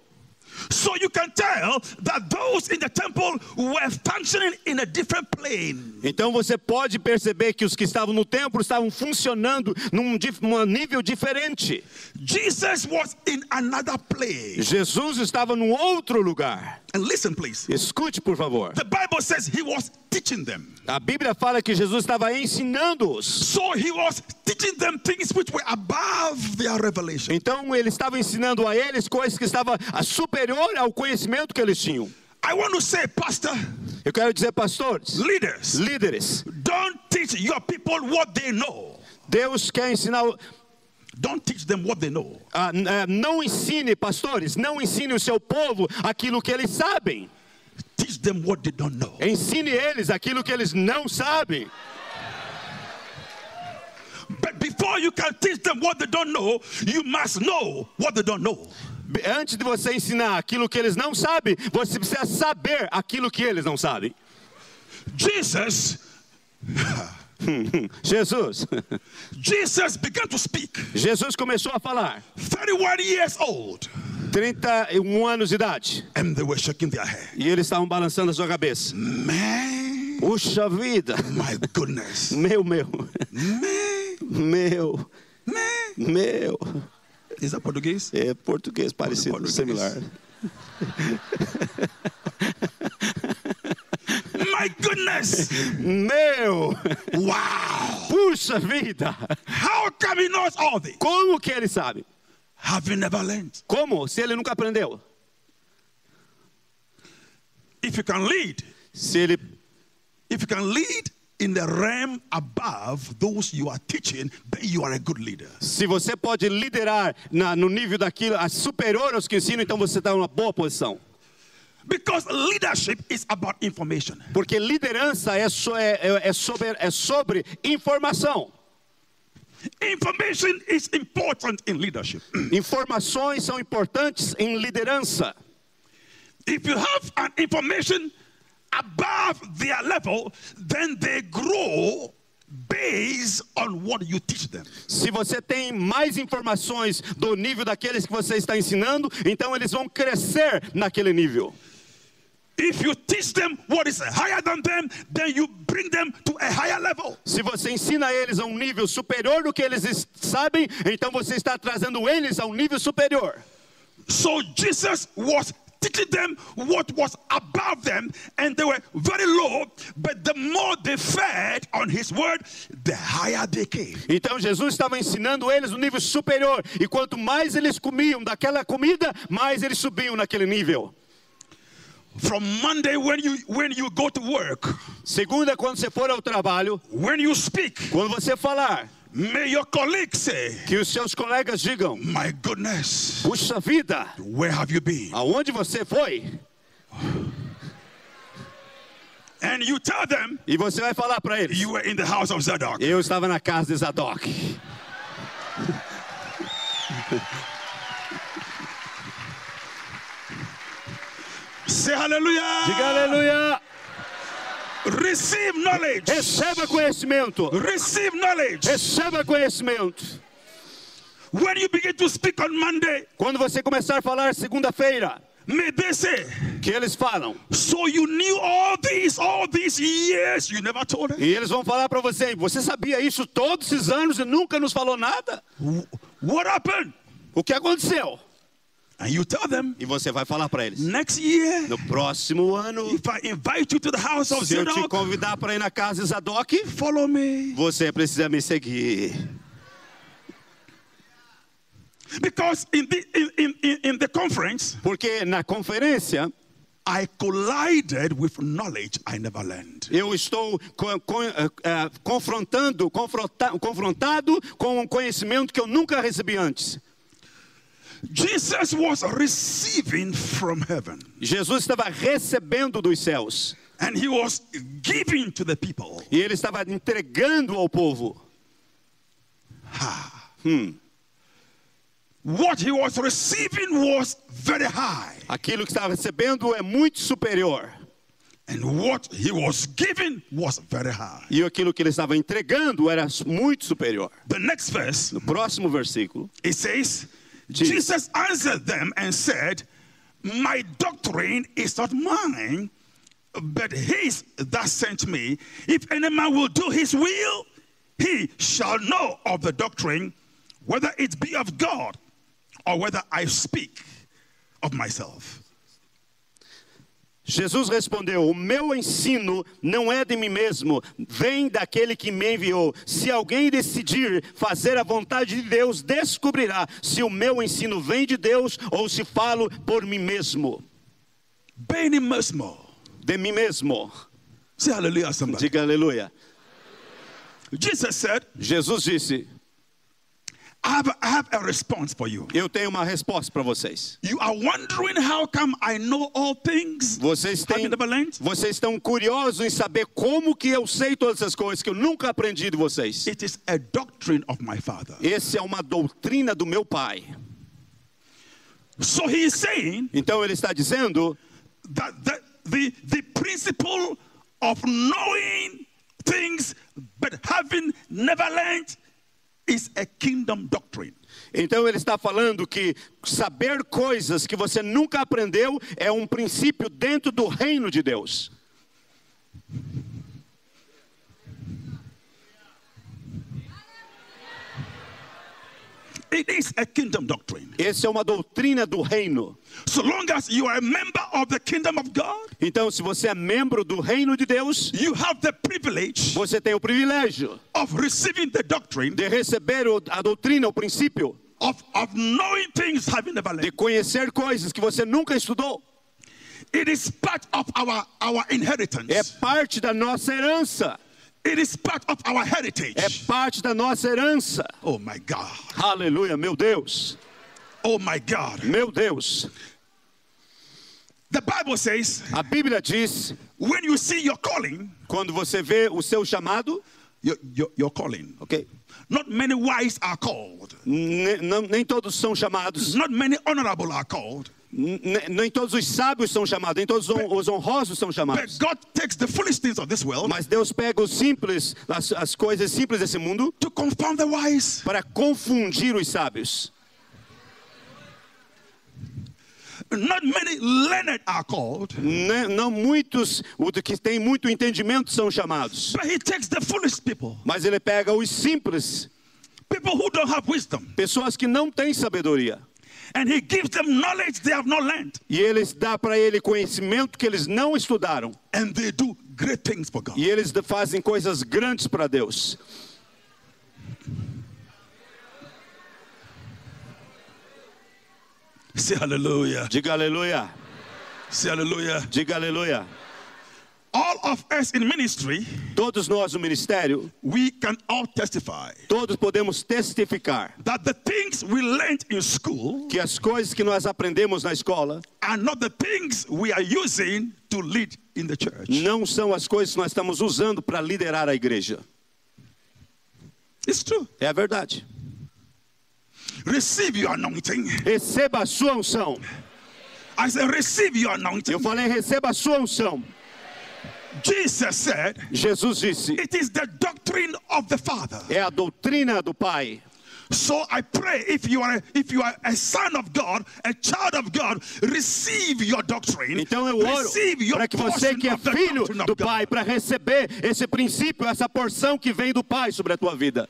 So you can tell that those in the temple were functioning in a different plane. Então você pode perceber que os que estavam no templo estavam funcionando num um nível diferente. Jesus was in another plane. Jesus estava num outro lugar. And listen, please. Escute, por favor. The Bible says he was teaching them. A Bíblia fala que Jesus estava ensinando-os. So he was teaching them things which were above their revelation. Então ele estava ensinando a eles coisas que estavam superior ao conhecimento que eles tinham. I want to say, pastor, eu quero dizer, pastores, leaders, líderes, don't teach your people what they know. Deus quer ensinar. Don't teach them what they know. Uh, uh, não ensine, pastores, não ensine o seu povo aquilo que eles sabem. Teach them what they don't know. Ensine eles aquilo que eles não sabem. But before you can teach them what they don't know, you must know what they don't know. Antes de você ensinar aquilo que eles não sabem, você precisa saber aquilo que eles não sabem. Jesus. Jesus. Jesus began to speak. Jesus começou a falar. thirty-one years old. trinta e um anos de idade. And they were shaking their head. E eles estavam balançando a sua cabeça. Man. Puxa vida. My goodness. Meu, meu. Man. Meu. Man. Meu. Is that português? É português, parecido, português. Similar. My goodness! Meu! Wow! Puxa vida! How come he knows all this? Como que ele sabe? Have you never learned? Como? Se ele nunca aprendeu? If you can lead, se ele... if you can lead in the realm above those you are teaching, then you are a good leader. Se você pode liderar na, no nível daquilo superior aos que ensinam, então você está em uma boa posição. Because leadership is about information. Porque liderança é, so, é, é, sobre, é sobre informação. Information is important in leadership. Informações são importantes em liderança. If you have an information above their level, then they grow based on what you teach them. Se você tem mais informações do nível daqueles que você está ensinando, então eles vão crescer naquele nível. If you teach them what is higher than them, then you bring them to a higher level. Se você ensina eles a um nível superior do que eles sabem, então você está trazendo eles a um nível superior. So Jesus was teaching them what was above them, and they were very low, but the more they fed on his word, the higher they came. Então Jesus estava ensinando eles um nível superior, e quanto mais eles comiam daquela comida, mais eles subiam naquele nível. From Monday when you when you go to work, segunda quando você for ao trabalho, when you speak, quando você falar, may your colleagues say, que os seus colegas digam, my goodness, puxa vida, where have you been? Aonde você foi? And you tell them, e você vai falar para eles, you were in the house of Zadok. Eu estava na casa de Zadok. Say hallelujah. Diga aleluia. Receive knowledge. Receba conhecimento. Receive knowledge. Receba conhecimento. When you begin to speak on Monday, quando você começar a falar segunda-feira, may they say, que eles falam, so you knew all these, all these years, you never told them. E eles vão falar para você, você sabia isso todos esses anos e nunca nos falou nada? What happened? O que aconteceu? And you tell them, e você vai falar para eles, next year, no próximo ano, if I invite you to the house of se Zadok, eu te convidar para ir na casa de Zadok, follow me. Você precisa me seguir. Because in the, in, in, in the conference, porque na conferência, I collided with knowledge I never learned. Eu estou co co uh, confrontando, confronta confrontado com um conhecimento que eu nunca recebi antes. Jesus was receiving from heaven. Jesus estava recebendo dos céus. And he was giving to the people. E ele estava entregando ao povo. Ah. Hmm. What he was receiving was very high. Aquilo que estava recebendo é muito superior. And what he was giving was very high. E aquilo que ele estava entregando era muito superior. The next verse, no próximo versículo, it says, Jesus answered them and said, my doctrine is not mine, but his that sent me. If any man will do his will, he shall know of the doctrine, whether it be of God or whether I speak of myself. Jesus respondeu, o meu ensino não é de mim mesmo, vem daquele que me enviou. Se alguém decidir fazer a vontade de Deus, descobrirá se o meu ensino vem de Deus ou se falo por mim mesmo. Bem de mim mesmo. De mim mesmo. Say hallelujah, somebody. Diga aleluia. Jesus said, Jesus disse, I have, I have a response for you. Eu tenho uma resposta para vocês. You are wondering how come I know all things? Vocês têm, vocês estão curiosos em saber como que eu sei todas essas coisas que eu nunca aprendi de vocês. It is a doctrine of my father. Essa é uma doutrina do meu pai. So he is saying, então ele está dizendo, that the, the, the principle of knowing things but having never learned is a kingdom doctrine. Então ele está falando que saber coisas que você nunca aprendeu é um princípio dentro do reino de Deus. It is a kingdom doctrine. Essa é uma doutrina do reino. So long as you are a member of the kingdom of God, então se você é membro do reino de Deus, you have the privilege, você tem o privilégio, of receiving the doctrine, de receber a doutrina, o princípio, of of knowing things having never learned, de conhecer coisas que você nunca estudou. It is part of our our inheritance. É parte da nossa herança. It is part of our heritage. É parte da nossa herança. Oh my God. Hallelujah, meu Deus. Oh my God. Meu Deus. The Bible says, a Bíblia diz, when you see your calling, quando você vê o seu chamado, your, your, your calling, okay? Not many wise are called. Ne, não, nem todos são chamados. Not many honorable are called. Nem todos os sábios são chamados, nem todos os honrosos são chamados. But God takes the foolish things of this world, mas Deus pega os simples, as, as coisas simples desse mundo, to confound the wise, para confundir os sábios. Not many learned are called, não, não muitos os que têm muito entendimento são chamados. But he takes the foolish people, mas ele pega os simples, people who don't have wisdom, pessoas que não têm sabedoria. And he gives them knowledge they have not learned. E eles dá para ele conhecimento que eles não estudaram. And they do great things for God. E eles fazem coisas grandes para Deus. Say hallelujah. Diga aleluia. Say hallelujah. Diga aleluia. All of us in ministry, todos nós no ministério, we can all testify, todos podemos testificar, that the things we learned in school, que as coisas que nós aprendemos na escola, are not the things we are using to lead in the church. Não são as coisas que nós estamos usando para liderar a igreja. It's true. É a verdade. Receive your anointing. Receba a sua unção. I said, receive your anointing. Eu falei, receba a sua unção. Jesus said, Jesus disse, it is the doctrine of the Father. É a doutrina do Pai. So I pray, if you are a, if you are a son of God, a child of God, receive your doctrine. Então eu oro para que você que é filho do Pai, para receber esse princípio, essa porção que vem do Pai sobre a tua vida.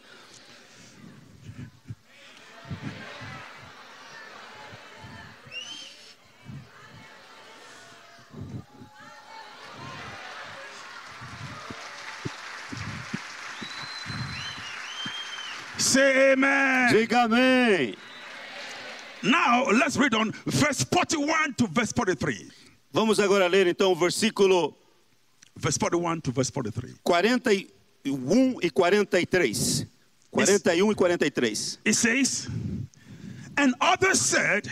Say amen. Diga amém. Now let's read on verse forty-one to verse forty-three. Vamos agora ler então o versículo verse forty-one to verse forty-three. quarenta e um e quarenta e três. quarenta e um e quarenta e três. It says, and others said,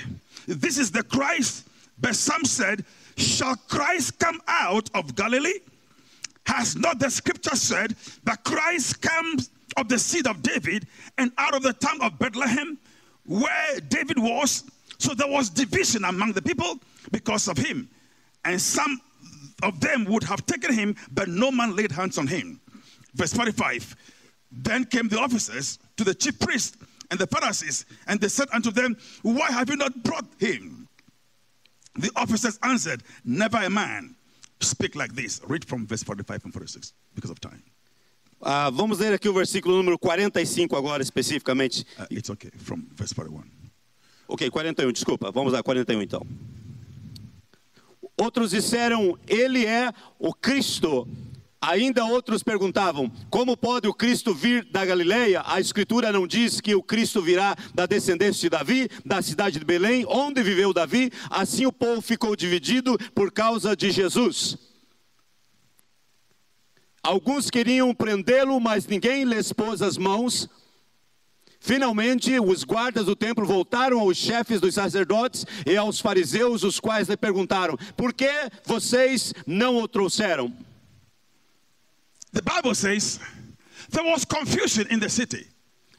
this is the Christ. But some said, shall Christ come out of Galilee? Has not the scripture said that Christ comes of the seed of David, and out of the town of Bethlehem, where David was? So there was division among the people because of him. And some of them would have taken him, but no man laid hands on him. Verse forty-five, then came the officers to the chief priests and the Pharisees, and they said unto them, why have you not brought him? The officers answered, never a man speak like this. Read from verse forty-five and forty-six because of time. Uh, vamos ler aqui o versículo número quarenta e cinco agora especificamente. Uh, it's okay, from verse forty-one. Ok, quarenta e um, desculpa. Vamos lá, quarenta e um então. Outros disseram, ele é o Cristo. Ainda outros perguntavam, como pode o Cristo vir da Galileia? A Escritura não diz que o Cristo virá da descendência de Davi, da cidade de Belém, onde viveu Davi? Assim o povo ficou dividido por causa de Jesus. Alguns queriam prendê-lo, mas ninguém lhes pôs as mãos. Finalmente, os guardas do templo voltaram aos chefes dos sacerdotes e aos fariseus, os quais lhe perguntaram, por que vocês não o trouxeram? The Bible says there was confusion in the city.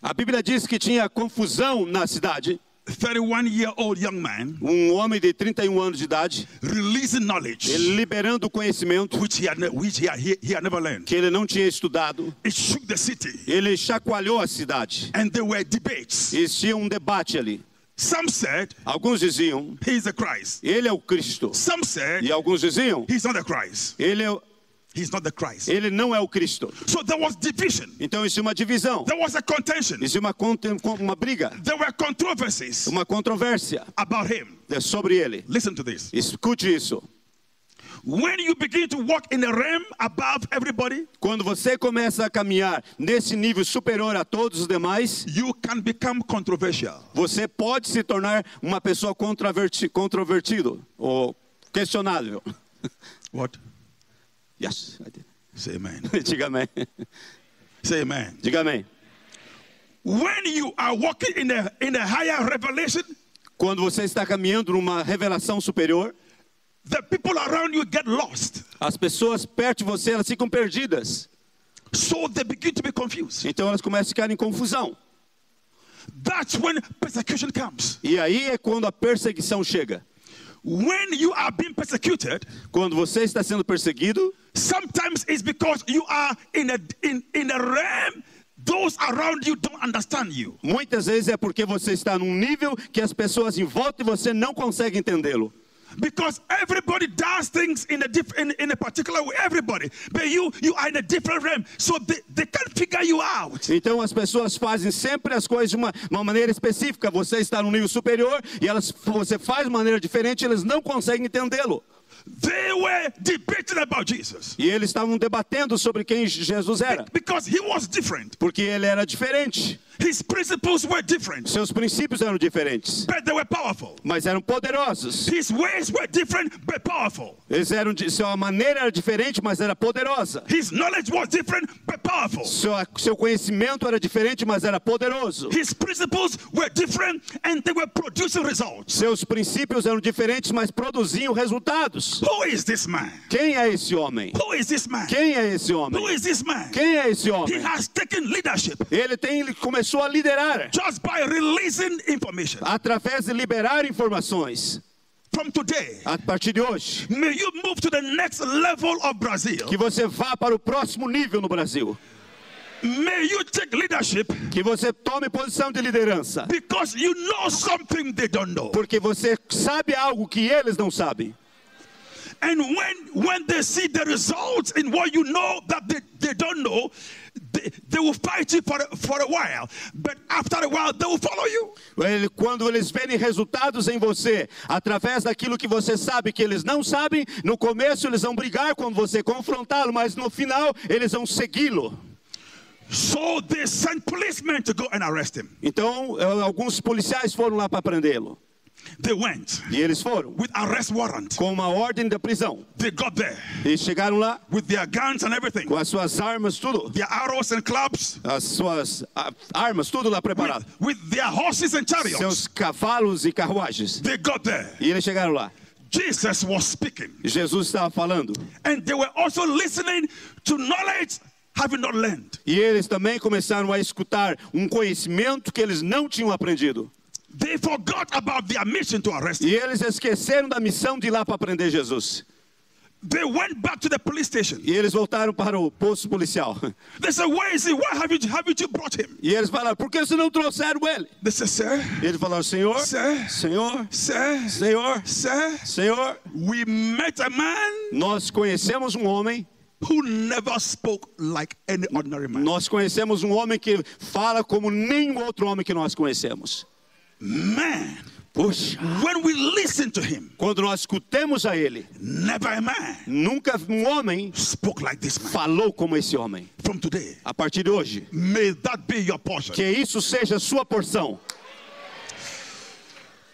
A Bíblia diz que tinha confusão na cidade. thirty-one year old young man, um homem de trinta e um anos de idade, releasing knowledge, liberando conhecimento, which he had, which he had, he had never learned, que ele não tinha estudado. It shook the city. Ele chacoalhou a cidade. And there were debates. Existia um debate ali. Some said, alguns diziam, he is the Christ. Ele é o Cristo. Some said, e alguns diziam, he is not the Christ. Ele é He's not the Christ. Ele não é o Cristo. So there was division. Então isso é uma divisão. There was a contention. Isso é uma, uma briga. There were controversies. Uma controvérsia. About him. É sobre ele. Listen to this. Escute isso. When you begin to walk in a realm above everybody, quando você começa a caminhar nesse nível superior a todos os demais, you can become controversial. Você pode se tornar uma pessoa controverti controvertido ou questionável. What? Yes, I did. Say amen. Diga amém. Say amen. Diga amém. When you are walking in a in a higher revelation, quando você está caminhando numa revelação superior, the people around you get lost. As pessoas perto de você, elas ficam perdidas. So they begin to be confused. Então elas começam a ficar em confusão. That's when persecution comes. E aí é quando a perseguição chega. When you are being persecuted, quando você está sendo perseguido, sometimes it's because you are in a in in a realm those around you don't understand you. Muitas vezes é porque você está num nível que as pessoas em volta de você não conseguem entendê-lo. Because everybody does things in a diff in, in a particular way, everybody, but you you are in a different realm, so they, they can't figure you out. Então as pessoas fazem sempre as coisas de uma, uma maneira específica. Você está num nível superior e elas você faz de maneira diferente, eles não conseguem entendê-lo. They were debating about Jesus. E eles estavam debatendo sobre quem Jesus era. Because he was different. Porque ele era diferente. His principles were different. Seus princípios eram diferentes. But they were powerful. Mas eram poderosos. His ways were different but powerful. Eles eram sua maneira era diferente, mas era poderosa. His knowledge was different but powerful. Sua, seu conhecimento era diferente, mas era poderoso. His principles were different and they were producing results. Seus princípios eram diferentes, mas produziam resultados. Who is this man? Quem é esse homem? Who is this man? Quem é esse homem? Who is this man? Quem é esse homem? He has taken leadership. Ele tem ele começou a liderar. Just by releasing information. Através de liberar informações. From today, a partir de hoje, may you move to the next level of Brazil. Que você vá para o próximo nível no Brasil. May you take leadership. Que você tome posição de liderança. Because you know something they don't know. Porque você sabe algo que eles não sabem. And when when they see the results in what you know that they, they don't know, they, they will fight you for for a while. But after a while, they will follow you. Quando eles verem resultados em você através daquilo que você sabe que eles não sabem, no começo eles vão brigar quando você confrontá-lo, mas no final eles vão segui-lo. So they sent policemen to go and arrest him. Então alguns policiais foram lá para prendê-lo. They went. E eles foram. With arrest warrant. Com uma ordem de prisão. They got there. E chegaram lá. With their guns and everything. Com as suas armas tudo. Their arrows and clubs. As suas armas tudo lá preparado. With, with their horses and chariots. Seus cavalos e carruagens. They got there. E eles chegaram lá. Jesus was speaking. Jesus estava falando. And they were also listening to knowledge having not learned. E eles também começaram a escutar um conhecimento que eles não tinham aprendido. They forgot about their mission to arrest him. E eles esqueceram da missão de ir lá para prender Jesus. They went back to the police station. E eles voltaram para o posto policial. They said, "Where is he? Why have you have you brought him?" E eles falaram, "Por que você não trouxeram ele?" They said, "Sir." Eles falaram, "Senhor, sir, senhor, sir, senhor, sir, senhor, we met a man." Nós conhecemos um homem. Who never spoke like any ordinary man. Nós conhecemos um homem que fala como nenhum outro homem que nós conhecemos. Man, puxa. When we listen to him, quando nós escutemos a ele, never a man, nunca um homem spoke like this man. Falou como esse homem. From today, a partir de hoje, may that be your portion. Que isso seja sua porção.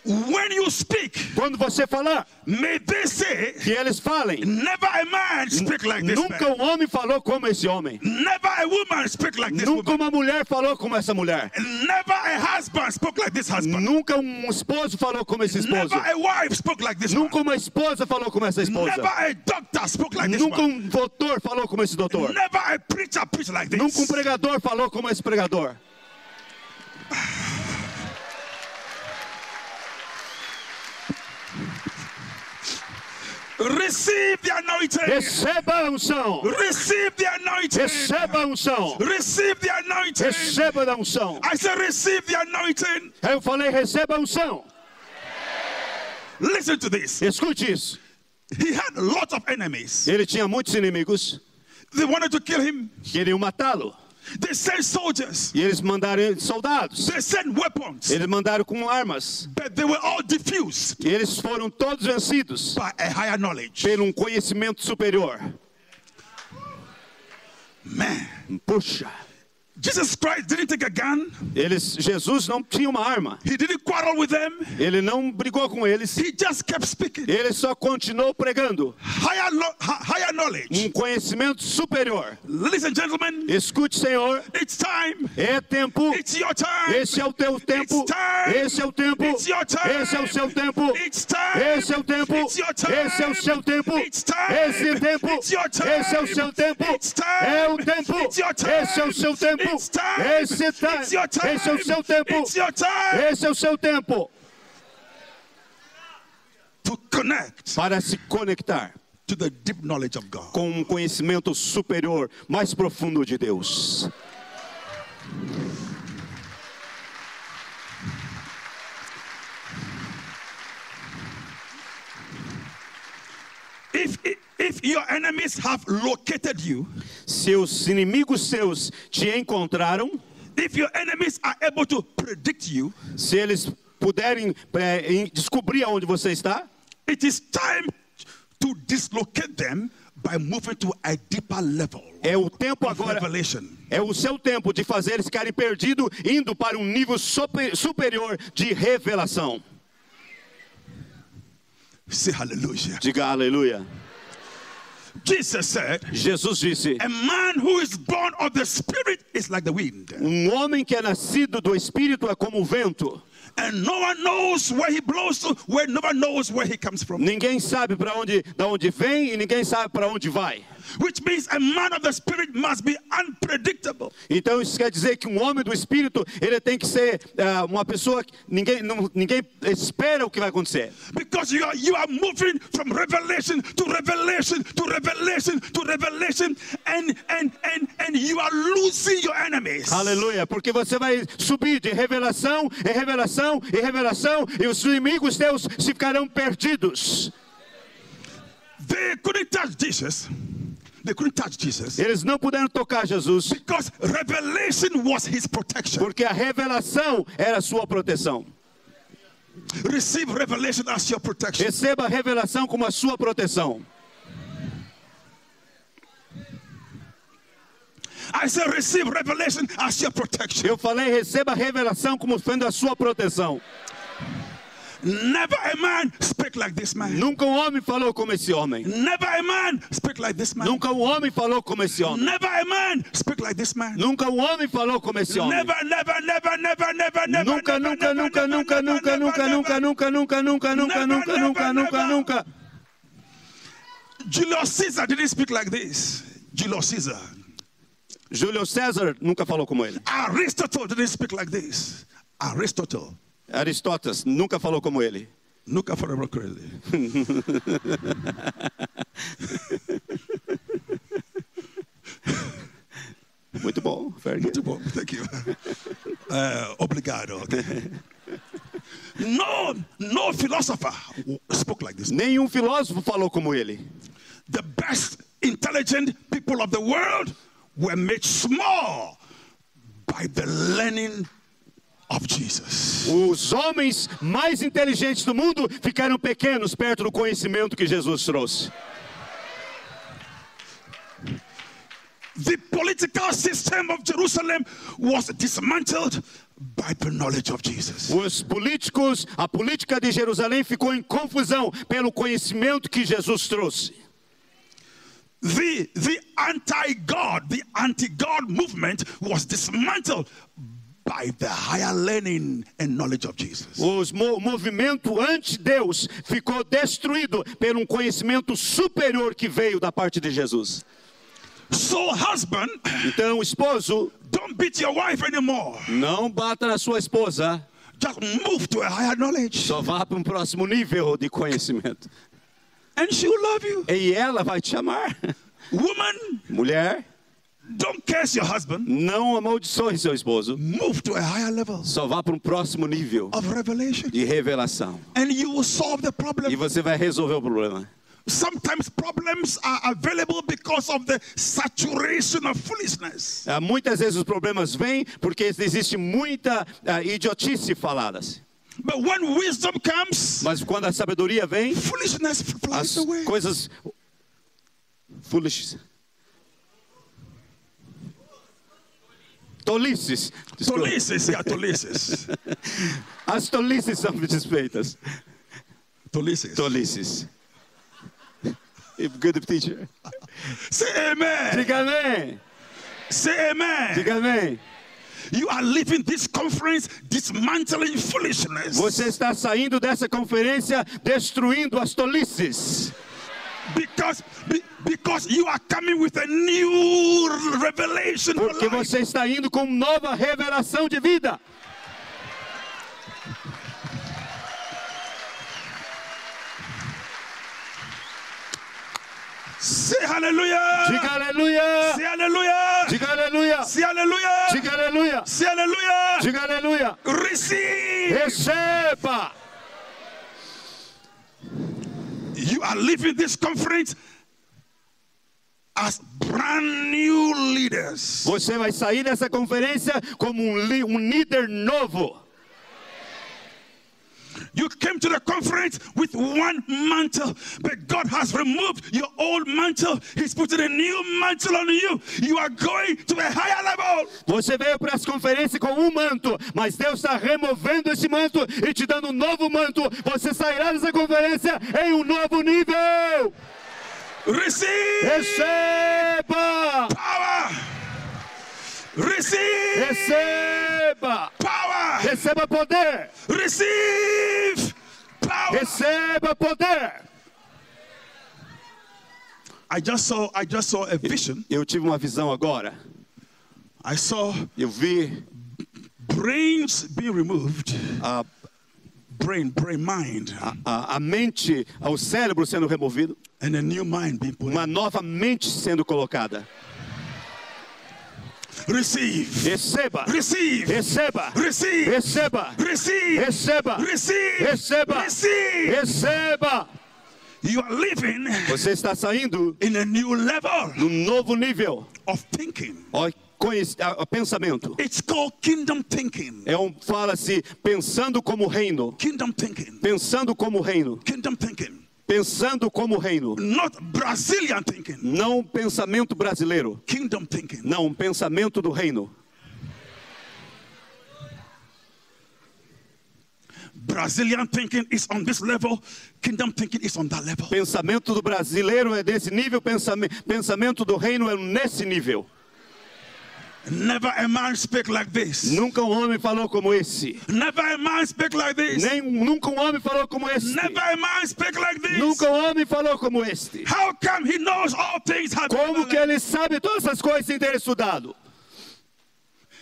When you speak, quando você falar, may they say, que eles falem, never a man speak like this nunca man. Um homem falou como esse homem. Never a woman speak like this nunca woman. Uma mulher falou como essa mulher. Never a husband spoke like this husband. Nunca um esposo falou como esse esposo. Never a wife spoke like this nunca uma esposa falou como essa esposa. Never a doctor spoke like this nunca one. Um doutor falou como esse doutor. Never a preacher preach like this. Nunca um pregador falou como esse pregador. Receive the anointing. Receba a unção. Receive the anointing. Receba a unção. Receive the anointing. Receba a unção. I said receive the anointing. Eu falei receba a unção. Listen to this. Escute isso. He had a lot of enemies. Ele tinha muitos inimigos. They wanted to kill him. Queriam matá-lo. They sent soldiers. E eles mandaram soldados. They sent weapons. Eles mandaram com armas. But they were all diffused. E eles foram todos vencidos. By a higher knowledge. Pelo um conhecimento superior. Man. Puxa. Jesus Christ didn't take a gun. Eles, Jesus não tinha uma arma. He didn't quarrel with them. Ele não brigou com eles. He just kept speaking. Ele só continuou pregando. Higher, higher knowledge. Um conhecimento superior. Ladies and gentlemen. Escute, Senhor. It's time. É tempo. It's your time. Esse é o teu tempo. It's time. Esse é o tempo. It's your time. Esse é o seu tempo. It's time. Esse é o tempo. It's your time. Esse é o seu tempo. It's time. Esse é o tempo. It's your time. Esse é o seu tempo. It's time. É o tempo. It's your time. Esse é o seu tempo. It's time. Esse, ta It's your time. Esse é o seu tempo. It's your time. Esse é o seu tempo. To connect. Para se conectar. To the deep knowledge of God. Com um conhecimento superior, mais profundo de Deus. If it If your enemies have located you, seus inimigos seus te encontraram. If your enemies are able to predict you, se eles puderem descobrir onde você está, it is time to dislocate them by moving to a deeper level. É o tempo agora. É o seu tempo de fazer eles ficarem perdidos, indo para um nível super, superior de revelação. Say hallelujah. Diga aleluia. Jesus said, Jesus disse, a man who is born of the Spirit is like the wind. Um homem que é nascido do Espírito é como o vento. And no one knows where he blows to, where no one knows where he comes from. Ninguém sabe para onde, da onde vem e ninguém sabe para onde vai. Which means a man of the Spirit must be unpredictable. Então isso quer dizer que um homem do Espírito, ele tem que ser uh, uma pessoa que ninguém não, ninguém espera o que vai acontecer. Because you are you are moving from revelation to revelation to revelation to revelation and and and and you are losing your enemies. Aleluia, porque você vai subir de revelação em revelação e revelação, e os inimigos teus se ficarão perdidos. They couldn't touch Jesus. They couldn't touch Jesus. Eles não puderam tocar Jesus. Because revelation was his protection. Porque a revelação era sua proteção. Receive revelation as your protection. Receba a revelação como a sua proteção. I said, receive revelation as your protection. Eu falei, receba a revelação como sendo a sua proteção. Never a man speak like this man. Nunca um homem falou como esse homem. Never a man speak like this man. Nunca um homem falou como esse homem. Never a man speak like this man. Nunca um homem falou como esse homem. Never, never, never, never, never, never. Nunca, nunca, nunca, nunca, nunca, nunca, nunca, nunca, nunca, nunca, nunca, nunca, nunca, nunca, nunca. Julius Caesar didn't speak like this. Julius Caesar. Júlio César nunca falou como ele. Aristotle didn't speak like this. Aristotle. Aristóteles nunca falou como ele. Nunca falou como ele. Muito bom. Muito bom. Thank you. Uh, obrigado. Okay. No, no philosopher spoke like this. Nenhum filósofo falou como ele. The best intelligent people of the world were made small by the learning of Jesus. Os homens mais inteligentes do mundo ficaram pequenos perto do conhecimento que Jesus trouxe. The political system of Jerusalem was dismantled by the knowledge of Jesus. Os políticos, a política de Jerusalém ficou em confusão pelo conhecimento que Jesus trouxe. The, the anti-God, the anti-God movement was dismantled by the higher learning and knowledge of Jesus. Os mo movimento anti-Deus ficou destruído pelo um conhecimento superior que veio da parte de Jesus. So husband, então esposo, don't beat your wife anymore. Não bata na sua esposa. Just move to a higher knowledge. Só vá para um próximo nível de conhecimento. And she will love you. E ela vai te amar. Woman, mulher, don't curse your husband. Não amaldiçoe seu esposo. Move to a higher level. Só vá para um próximo nível of revelation. De revelação. And you will solve the problem. E você vai resolver o problema. Sometimes problems are available because of the saturation of foolishness. Uh, muitas vezes os problemas vêm porque existe muita uh, idiotice faladas. But when wisdom comes, mas quando a sabedoria vem, foolishness flies as away. Coisas foolish, tolices, desculpa. tolices, yeah, tolices. As tolices são desfeitas. Tolices. Tolices. If good teacher. Say amen. Diga amém. Say amen. Diga amém. You are leaving this conference dismantling foolishness. Você está saindo dessa conferência destruindo as tolices. Because, be, because you are coming with a new revelation. Porque você está indo com nova revelação de vida. Say hallelujah. Diga hallelujah. Say hallelujah. Diga hallelujah. Say hallelujah. Diga hallelujah. Say hallelujah. Diga hallelujah. Receive. Receba. You are leaving this conference as brand new leaders. Você vai sair dessa conferência como um, um líder novo. You came to the conference with one mantle, but God has removed your old mantle. He's putting a new mantle on you. You are going to a higher level. Você veio para as conferências com um manto, mas Deus está removendo esse manto e te dando um novo manto. Você sairá dessa conferência em um novo nível. Receive. Receba. Power. Receive. Receba power. Receba poder. Receive power. Receba poder. I just saw I just saw a vision. Eu, eu tive uma visão agora. I saw eu vi brains being removed. A brain, brain mind. A, a, a mente, o cérebro sendo removido. And a new mind being put. Uma nova mente sendo colocada. Receive. Receba. Receive. Receba. Receive. Receba. Receive. Receba. Receive. Receba. Receive. Receba. You are living. Você está saindo in a new level. Num novo nível of thinking. O pensamento. It's called kingdom thinking. É um fala-se pensando como reino. Kingdom thinking. Pensando como reino. Kingdom thinking. Pensando como reino. Not Brazilian thinking. Não um pensamento brasileiro. Kingdom thinking. Não um pensamento do reino. Brazilian thinking is on this level. Kingdom thinking is on that level. Pensamento do brasileiro é desse nível. Pensamento do reino é nesse nível. Never a man speak like this. Nunca um homem falou como esse. Never a man speak like this. Nem, nunca um homem falou como esse. Never a man speak like this. Nunca um homem falou como este. How come he knows all things? Como que ele sabe todas as coisas sem ter estudado?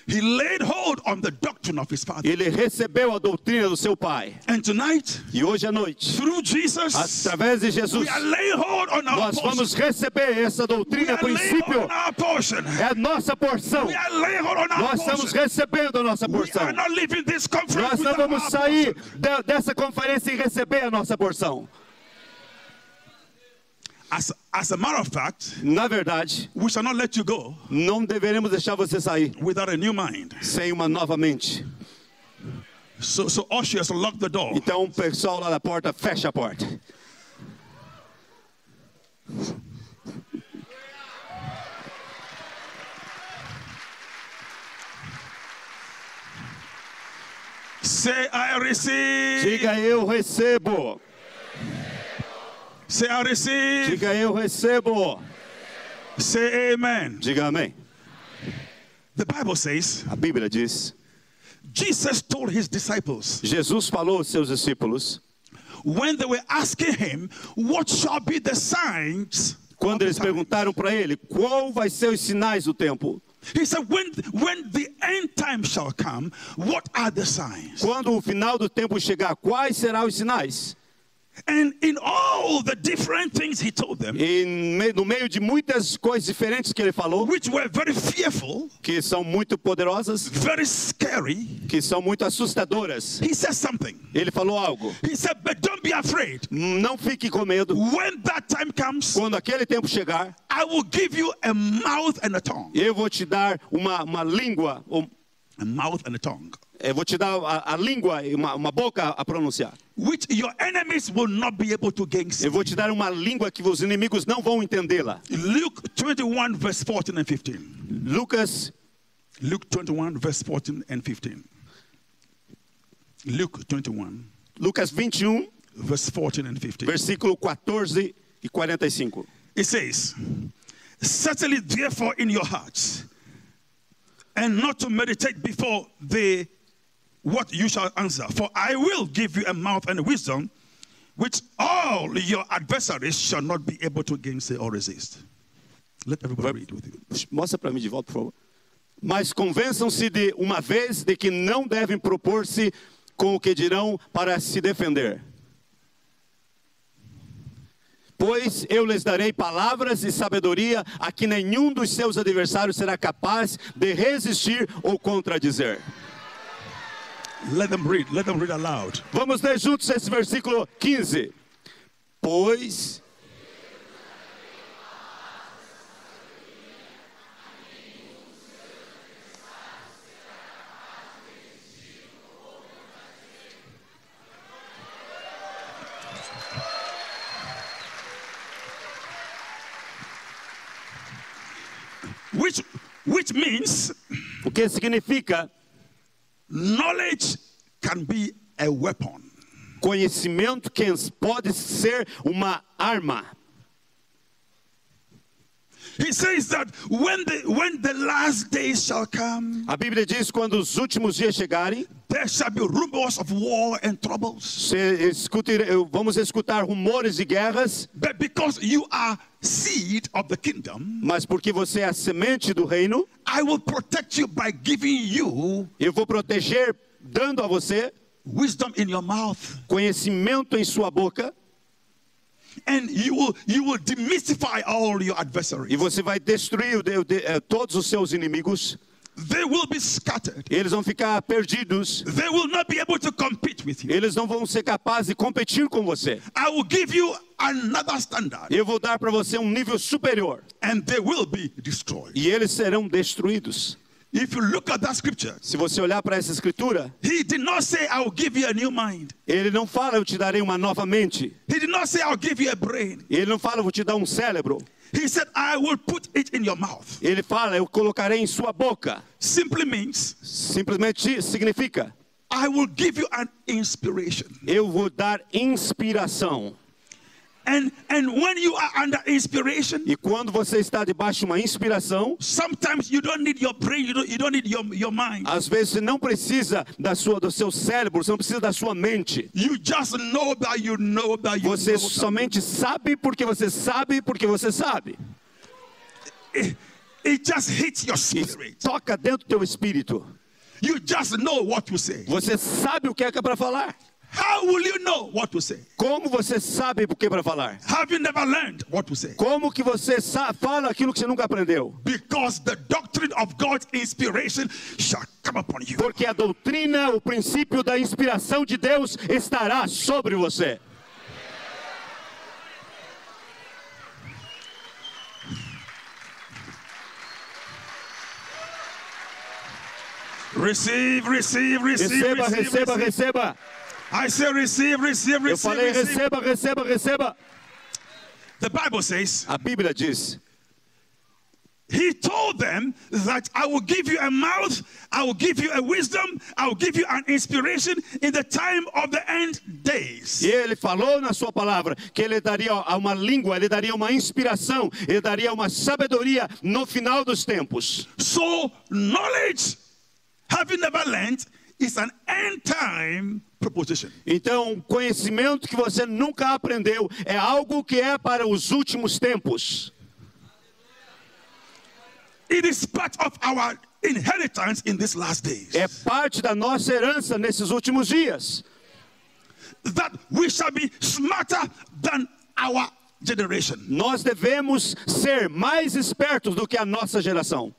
He laid hold on the doctrine of his father. Ele recebeu a doutrina do seu pai. And tonight, e hoje à noite, through Jesus, através de Jesus, we are laying hold on our nós vamos receber essa doutrina, princípio. É a nossa porção. We are laying hold on our nós estamos portion. Recebendo a nossa porção. We are not leaving this conference nós não vamos sair de, dessa conferência e receber a nossa porção. As, as a matter of fact, na verdade, we shall not let you go. Não deveremos deixar você sair without a new mind. Sem uma nova mente. So, so ushers lock the door. Então o pessoal lá da porta fecha a porta. Say I receive. Diga eu recebo. Say I receive. Diga eu recebo. Say amen. Diga amém. The Bible says. A Bíblia diz. Jesus told his disciples. Jesus falou aos seus discípulos. When they were asking him, what shall be the signs? Quando eles perguntaram para ele, qual vai ser os sinais do tempo? He said, when, when the end time shall come, what are the signs? Quando o final do tempo chegar, quais serão os sinais? And in all the different things he told them, e no meio de muitas coisas diferentes que ele falou, which were very fearful, que são muito poderosas, very scary, que são muito assustadoras, he said something. Ele falou algo. He said, but don't be afraid. Não fique com medo. When that time comes, quando aquele tempo chegar, I will give you a mouth and a tongue. Eu vou te dar uma uma língua, um... a mouth and a tongue. Eu vou te dar a, a língua e uma, uma boca a pronunciar. Which your enemies will not be able to gainsay. Eu vou te dar uma língua que os inimigos não vão entendê-la. Luke twenty-one verse fourteen and fifteen. Lucas Luke twenty-one verse fourteen and fifteen. Luke twenty-one. Lucas vinte e um verse fourteen and fifteen. Versículo quatorze e quarenta e cinco. It says, "Certainly therefore in your hearts, and not to meditate before the what you shall answer. For I will give you a mouth and a wisdom, which all your adversaries shall not be able to gainsay or resist." Let everybody read with you. Mostra para mim de volta, por favor. Mas convençam-se de uma vez de que não devem propor-se com o que dirão para se defender. Pois eu lhes darei palavras e sabedoria a que nenhum dos seus adversários será capaz de resistir ou contradizer. Let them read, let them read aloud. Vamos ler juntos esse versículo quinze. Pois Which, which means, o que significa, knowledge can be a weapon. Conhecimento que pode ser uma arma. He says that when the when the last days shall come, a Bíblia diz quando os últimos dias chegarem, there shall be rumors of war and troubles. Se escutir, vamos escutar rumores de guerras. But because you are seed of the kingdom, mas porque você é a semente do reino, I will protect you by giving you, eu vou proteger dando a você, wisdom in your mouth, conhecimento em sua boca. And you will, you will demystify all your adversaries. E você vai destruir o de, de, todos os seus inimigos. They will be scattered. Eles vão ficar perdidos. They will not be able to compete with you. Eles não vão ser capazes de competir com você. I will give you another standard. Eu vou dar para você um nível superior. And they will be destroyed. E eles serão destruídos. If you look at that scripture, se você olhar para essa escritura, he did not say I will give you a new mind. Ele não fala eu te darei uma nova mente. He did not say I will give you a brain. Ele não fala eu vou te dar um cérebro. He said I will put it in your mouth. Ele fala eu colocarei em sua boca. Simply means, simplesmente significa, I will give you an inspiration. Eu vou dar inspiração. And, and when you are under inspiration, e quando você está debaixo de uma inspiração, sometimes you don't need your brain, you don't, you don't need your, your mind. Às vezes você não precisa da sua, do seu cérebro, você não precisa da sua mente. You just know that you know that you você know somente that. sabe porque você sabe porque você sabe. It, it just hits your spirit. E toca dentro do teu espírito. You just know what you say. Você sabe o que é, que é para falar. How will you know what to say? Como você sabe o que para falar? Have you never learned what to say? Como que você sabe, fala aquilo que você nunca aprendeu? Because the doctrine of God's inspiration shall come upon you. Porque a doutrina, o princípio da inspiração de Deus estará sobre você. Receive, receive, receive, receba, receive, receba, receive. receba. I say receive, receive, receive. Eu falei receba, receba, receba. The Bible says, a Bíblia diz, he told them that I will give you a mouth, I will give you a wisdom, I will give you an inspiration in the time of the end days. E ele falou na sua palavra que ele daria uma língua, ele daria uma inspiração, ele daria uma sabedoria no final dos tempos. So knowledge, having never learned, is an end time proposition. Então, conhecimento que você nunca aprendeu é algo que é para os últimos tempos. It is part of our inheritance in these last days. É parte da nossa herança nesses últimos dias. that we shall be smarter than our generation. Nós devemos ser mais espertos do que a nossa geração.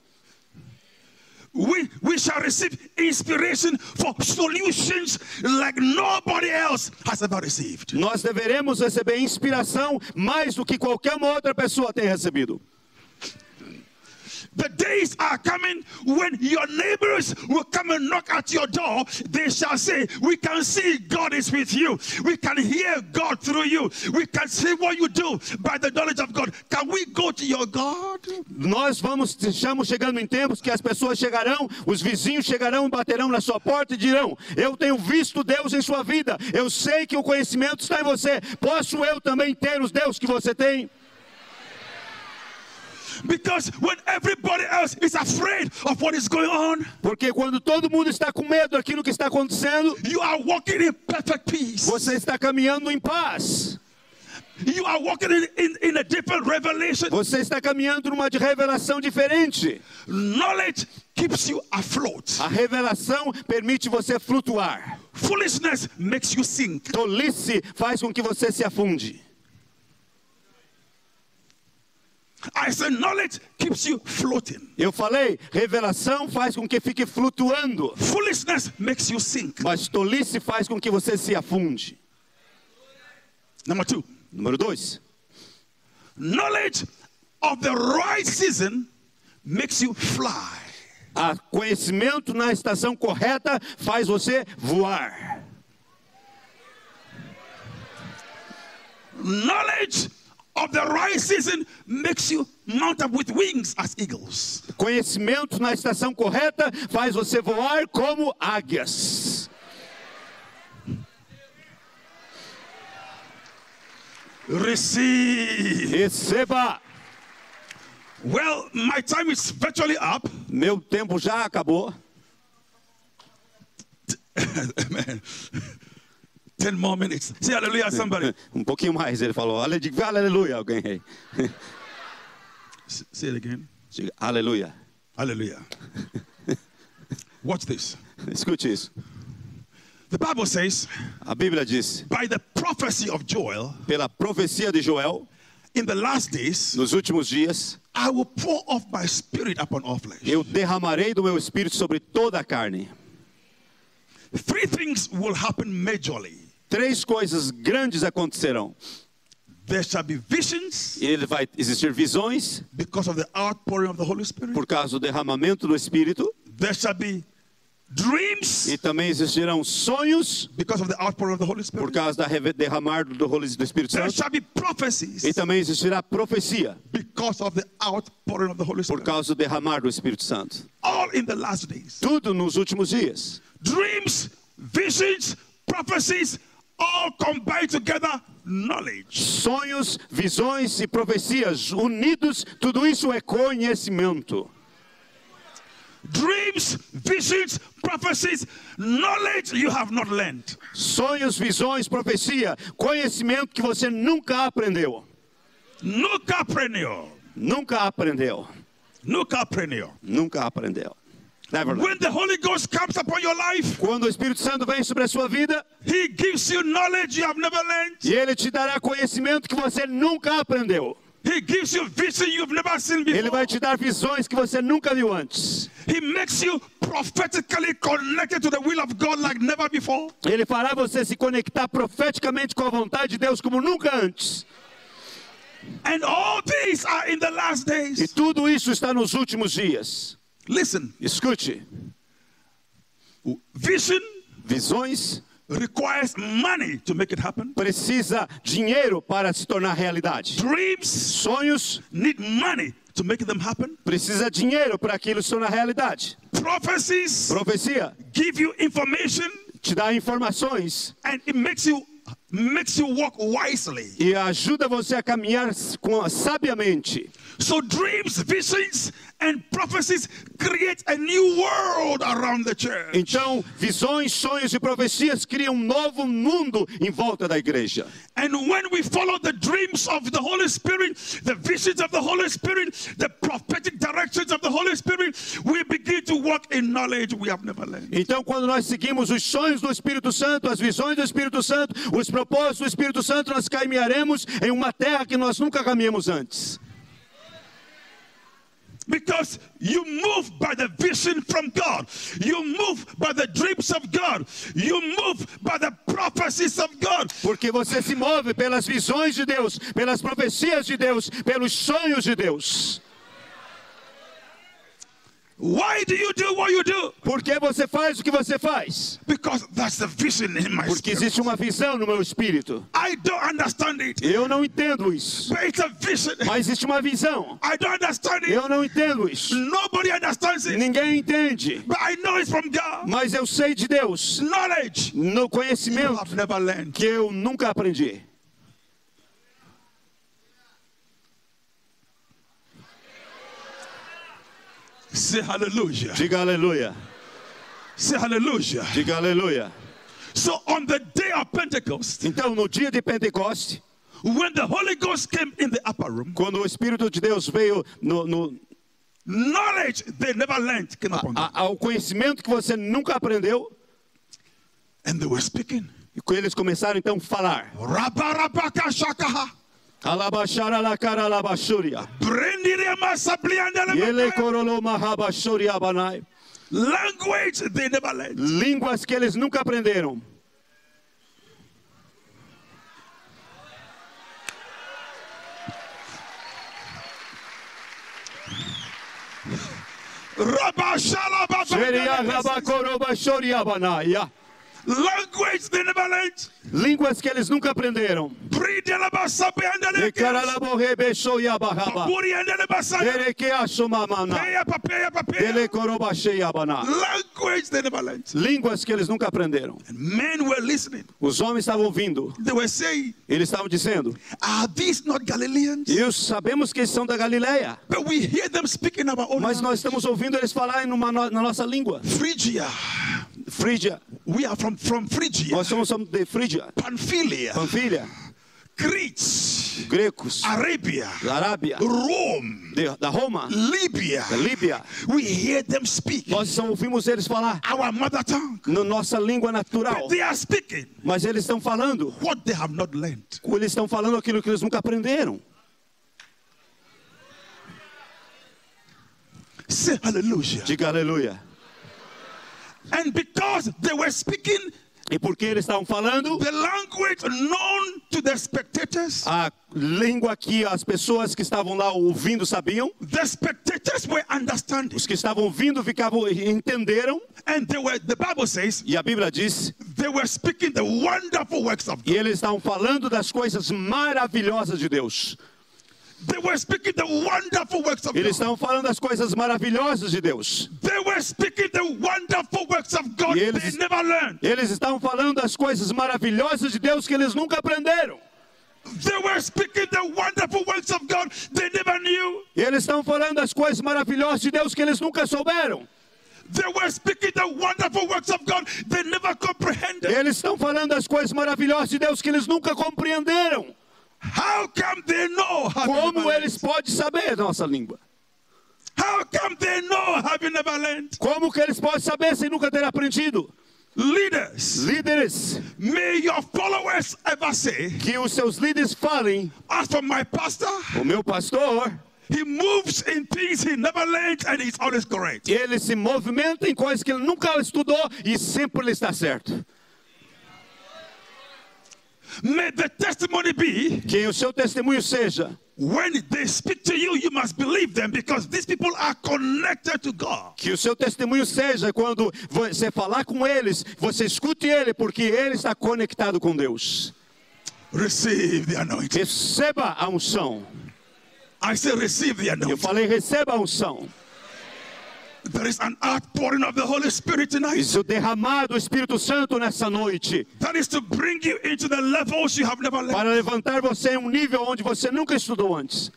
We, we shall receive inspiration for solutions like nobody else has ever received. Nós deveremos receber inspiração mais do que qualquer outra pessoa tem recebido. The days are coming when your neighbors will come and knock at your door. They shall say, we can see God is with you. We can hear God through you. We can see what you do by the knowledge of God. Can we go to your God? Nós vamos, estamos chegando em tempos que as pessoas chegarão, os vizinhos chegarão, baterão na sua porta e dirão, eu tenho visto Deus em sua vida. Eu sei que o conhecimento está em você. Posso eu também ter os deuses que você tem? Because when everybody else is afraid of what is going on, porque quando todo mundo está com medo daquilo que está acontecendo, you are walking in perfect peace. Você está caminhando em paz. You are walking in, in, in a different revelation. Você está caminhando numa revelação diferente. Knowledge keeps you afloat. A revelação permite você flutuar. Foolishness makes you sink. Tolice faz com que você se afunde. I said knowledge keeps you floating. Eu falei, revelação faz com que fique flutuando. Foolishness makes you sink. Mas tolice faz com que você se afunde. Number two. Número dois. Knowledge of the right season makes you fly. A conhecimento na estação correta faz você voar. Knowledge of the right season makes you mount up with wings as eagles. Conhecimento na estação correta faz você voar como águias. Receive. Receba. Well, my time is virtually up. Meu tempo já acabou. Amen. Ten more minutes. Say hallelujah, somebody. Um pouquinho mais, ele falou. Aleluia, alguém aí. Say it again. Aleluia. Aleluia. Watch this. Escute isso. The Bible says, a Bíblia diz, by the prophecy of Joel, pela profecia de Joel, in the last days, nos últimos dias, I will pour off my spirit upon all flesh. Eu derramarei do meu espírito sobre toda a carne. Three things will happen majorly. Três coisas grandes acontecerão. There shall be visions. Ele vai existir visões. Because of the outpouring of the Holy Spirit. Por causa do derramamento do Espírito. There shall be dreams. E também existirão sonhos. Because of the outpouring of the Holy Spirit. Por causa da derramar do, do Espírito Santo. There shall be prophecies. E também existirá profecia. Because of the outpouring of the Holy Spirit. Por causa do derramar do Espírito Santo. All in the last days. Tudo nos últimos dias. Dreams, visions, prophecies, all combined together, knowledge. Sonhos, visões e profecias unidos, tudo isso é conhecimento. Dreams, visions, prophecies, knowledge you have not learned. Sonhos, visões, profecia, conhecimento que você nunca aprendeu. Nunca aprendeu. Nunca aprendeu. Nunca aprendeu. Nunca aprendeu. When the Holy Ghost comes upon your life, quando o Espírito Santo vem sobre a sua vida, he gives you knowledge you have never learned. E ele te dará conhecimento que você nunca aprendeu. He gives you vision you've never seen before. Ele vai te dar visões que você nunca viu antes. He makes you prophetically connected to the will of God like never before. Ele fará você se conectar profeticamente com a vontade de Deus como nunca antes. And all these are in the last days. E tudo isso está nos últimos dias. Listen. Escute. Vision, visões, requires money to make it happen. Precisa dinheiro para se tornar realidade. Dreams, sonhos, need money to make them happen. Precisa dinheiro para aquilo se tornar realidade. Prophecies, profecia, give you information, te dá informações, and it makes you makes you walk wisely. E ajuda você a caminhar com, sabiamente. So dreams, visions and prophecies create a new world around the church. Então, visões, sonhos e profecias criam um novo mundo em volta da igreja. And when we follow the dreams of the Holy Spirit, the visions of the Holy Spirit, the prophetic directions of the Holy Spirit, we begin to walk in knowledge we have never learned. Então, quando nós seguimos os sonhos do Espírito Santo, as visões do Espírito Santo, os propósitos do Espírito Santo, nós caminharemos em uma terra que nós nunca caminhamos antes. Because you move by the vision from God, you move by the dreams of God, you move by the prophecies of God. Porque você se move pelas visões de Deus, pelas profecias de Deus, pelos sonhos de Deus. Why do you do what you do? Porque você faz o que você faz? Because that's the vision in my Porque existe uma visão no meu espírito. I don't understand it. Eu não entendo isso. But it's a vision. Mas existe uma visão. I don't understand it. Eu não entendo isso. Nobody understands it. Ninguém entende. But I know it's from God. Mas eu sei de Deus. Knowledge. No conhecimento I've never learned. Que eu nunca aprendi. Say hallelujah. Diga hallelujah. Say hallelujah. Diga hallelujah. So on the day of Pentecost, então no dia de Pentecoste, when the Holy Ghost came in the upper room, quando o Espírito de Deus veio no, no knowledge they never learned, came upon them. Ao conhecimento que você nunca aprendeu, and they were speaking. E eles começaram então a falar. Language they never learned. Línguas que eles nunca aprenderam. Language they never learned. Línguas que eles nunca aprenderam. Language they never learned. Línguas que eles nunca aprenderam. And men were listening. Os homens estavam ouvindo. They were saying, eles estavam dizendo. Are these not Galileans? E sabemos que eles são da Galileia. But we hear them speak in our own Mas nós estamos ouvindo eles falarem numa, na nossa língua. Phrygia. Phrygia. We are from, from Phrygia. Nós somos de Phrygia. Pamphilia. Pamphilia. Greeks. Grecos. Arabia. Arabia. Rome. De, da Roma. Libya. Da Líbia. We hear them speak. Nós só ouvimos eles falar. Our mother tongue. Na nossa língua natural. But they are speaking. Mas eles estão falando. What they have not learned. Eles estão falando aquilo que eles nunca aprenderam. Say hallelujah. Diga aleluia. And because they were speaking, e porque eles estavam falando, the language known to the spectators, a língua que as pessoas que estavam lá ouvindo sabiam, the spectators were understanding. Os que estavam ouvindo ficavam entenderam, and they were, the Bible says, e a Bíblia diz, they were speaking the wonderful works of God. E eles estavam falando das coisas maravilhosas de Deus. They were speaking the wonderful works of God. Eles estavam falando das coisas maravilhosas de Deus. They were speaking the wonderful works of God eles, they never learned. Eles estavam falando das coisas maravilhosas de Deus que eles nunca aprenderam. They were speaking the wonderful works of God they never knew. Eles estavam falando das coisas maravilhosas de Deus que eles nunca souberam. They were speaking the wonderful works of God they never comprehended. Eles estão falando das coisas maravilhosas de Deus que eles nunca compreenderam. How come they know how Como eles podem saber nossa língua? How come they know how never learned? Como que eles podem saber sem nunca ter aprendido? Leaders, Leaders may your followers ever say, que os seus líderes falem, as for my pastor, o meu pastor, he moves in things he never learned and he's always correct. Ele se movimenta em coisas que ele nunca estudou e sempre ele está certo. May the testimony be, que o seu testemunho seja, when they speak to you, you must believe them because these people are connected to God. Que o seu testemunho seja quando você falar com eles, você escute ele porque ele está conectado com Deus. Receive the anointing. Receba a unção. I say receive the anointing. Eu falei receba a unção. There is an outpouring of the Holy Spirit tonight. Existe o derramar do Espírito Santo nessa noite. That is to bring you into the levels you have never left. Para levantar você em um nível onde você nunca estudou antes.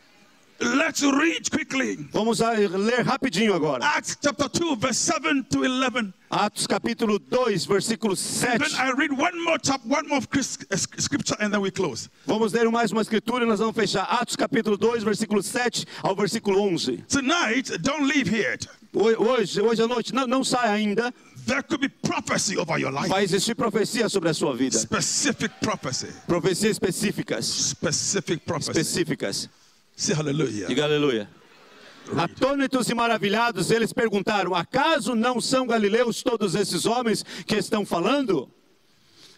Let's read quickly. Vamos ler rapidinho agora. Acts chapter two, verse seven to eleven. Atos capítulo dois, versículo sete. Then I read one more chapter, one more scripture, and then we close. Vamos ler mais uma escritura e nós vamos fechar. Atos capítulo dois, versículo sete ao versículo onze. Tonight, don't leave here. Hoje, hoje à noite, não, não sai ainda. There could be prophecy over your life. Vai existir profecia sobre a sua vida. Specific prophecy. Profecias específicas. Specific prophecy. Específicas. Say hallelujah. Diga aleluia. Atônitos e maravilhados, eles perguntaram: acaso não são galileus todos esses homens que estão falando?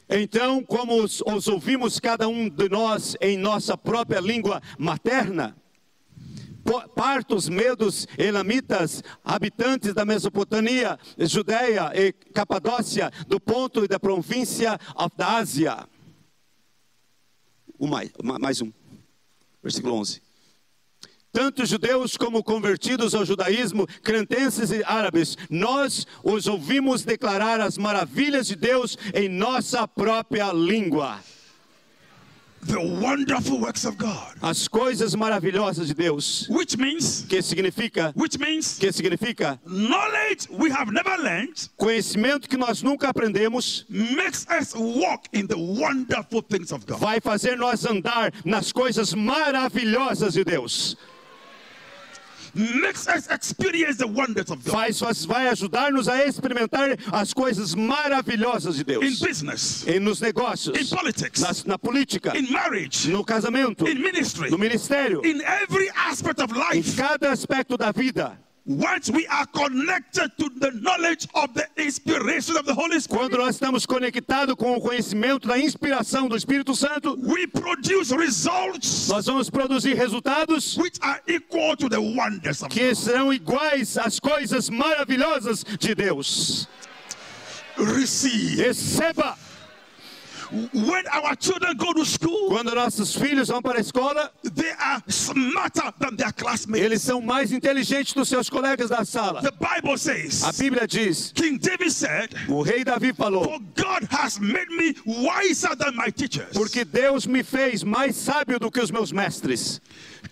Então, como os, os ouvimos cada um de nós em nossa própria língua materna? Partos, medos, elamitas, habitantes da Mesopotâmia, Judéia e Capadócia, do ponto e da província da Ásia. Um, mais um. Versículo onze. Tanto judeus como convertidos ao judaísmo, cretenses e árabes, nós os ouvimos declarar as maravilhas de Deus em nossa própria língua. The wonderful works of God. As coisas maravilhosas de Deus. Which means, que significa? Which means, que significa? Knowledge we have never learned. Conhecimento que nós nunca aprendemos. Makes us walk in the wonderful things of God. Vai fazer nós andar nas coisas maravilhosas de Deus. Makes us experience the wonders of God. Faz, vai ajudar-nos a experimentar as coisas maravilhosas de Deus. In business, em nos negócios, in politics, nas, na política, in marriage, no casamento, in ministry, no ministério, in every aspect of life, em cada aspecto da vida. Once we are connected to the knowledge of the inspiration of the Holy Spirit, quando nós estamos conectados com o conhecimento da inspiração do Espírito Santo, we produce results, nós vamos produzir resultados, which are equal to the wonders of que serão iguais às coisas maravilhosas de Deus. Receive. Receba. When our children go to school, quando nossos filhos vão para a escola, they are smarter than their classmates. Eles são mais inteligentes dos seus colegas da sala. The Bible says, a Bíblia diz, King David said, o rei Davi falou, for God has made me wiser than my teachers. Porque Deus me fez mais sábio do que os meus mestres.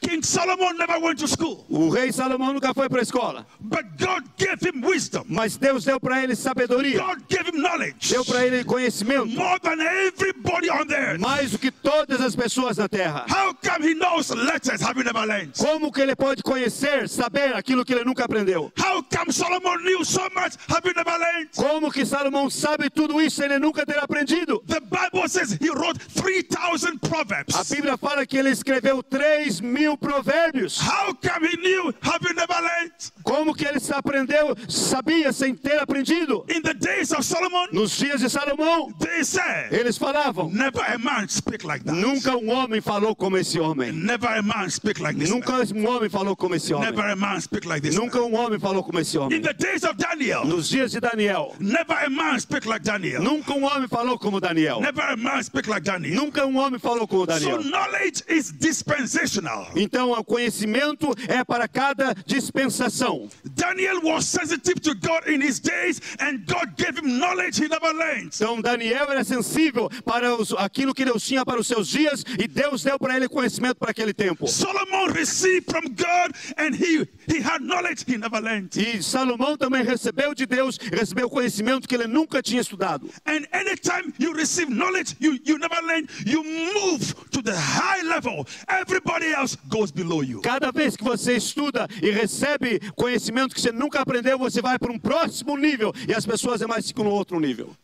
King Solomon never went to school. O rei Salomão nunca foi para a escola. But God gave him wisdom. Mas Deus deu para ele sabedoria. God gave him knowledge. Deu para ele conhecimento. More than everybody on the earth. Mais do que todas as pessoas na terra. How come he knows letters having never learned? Como que ele pode conhecer, saber aquilo que ele nunca aprendeu? How come Solomon knew so much having never learned? Como que Salomão sabe tudo isso sem ele nunca ter aprendido? The Bible says he wrote three thousand proverbs. A Bíblia fala que ele escreveu três mil provérbios. How come he knew, have you never learned? Como que ele aprendeu, sabia sem ter aprendido? In the days of Solomon, nos dias de Salomão, they said, eles falavam, never a man speak like that. Nunca um homem falou como esse homem. Never a man speak like this. Nunca um homem falou como esse homem. Never a man speak like this. Nunca um homem falou como esse homem. In the days of Daniel, nos dias de Daniel, never a man speak like Daniel. Nunca um homem falou como Daniel. Never a man speak like Daniel. Nunca um homem falou como Daniel. So knowledge is dispensational. Então, o conhecimento é para cada dispensação. Daniel was sensitive to God in his days, and God gave him knowledge he never learned. Então, Daniel era sensível para os, aquilo que Deus tinha para os seus dias, e Deus deu para ele conhecimento para aquele tempo. Solomon received from God, and he he had knowledge he never learned. E Salomão também recebeu de Deus, recebeu conhecimento que ele nunca tinha estudado. And anytime you receive knowledge you you never learned, you move to the high level. Everybody else goes below you. Cada vez que você estuda e recebe conhecimento que você nunca aprendeu, você vai para um próximo nível e as pessoas é mais que um outro nível.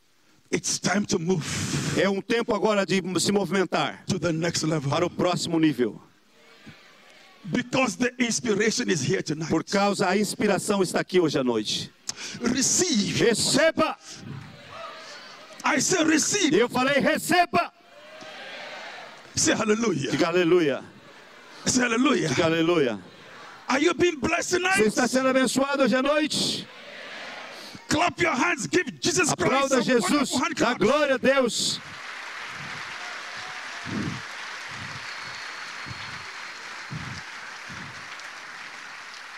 It's time to move. É um tempo agora de se movimentar to the next level. Para o próximo nível. Because the inspiration is here tonight. Por causa a inspiração está aqui hoje à noite. Receive. Receba. I say receive. Eu falei receba. Say hallelujah. Diga aleluia. Say hallelujah. Diga aleluia. Are you being blessed tonight? Você está sendo abençoado hoje à noite? Clap your hands, give Jesus Christ a Jesus, dá glória a Deus.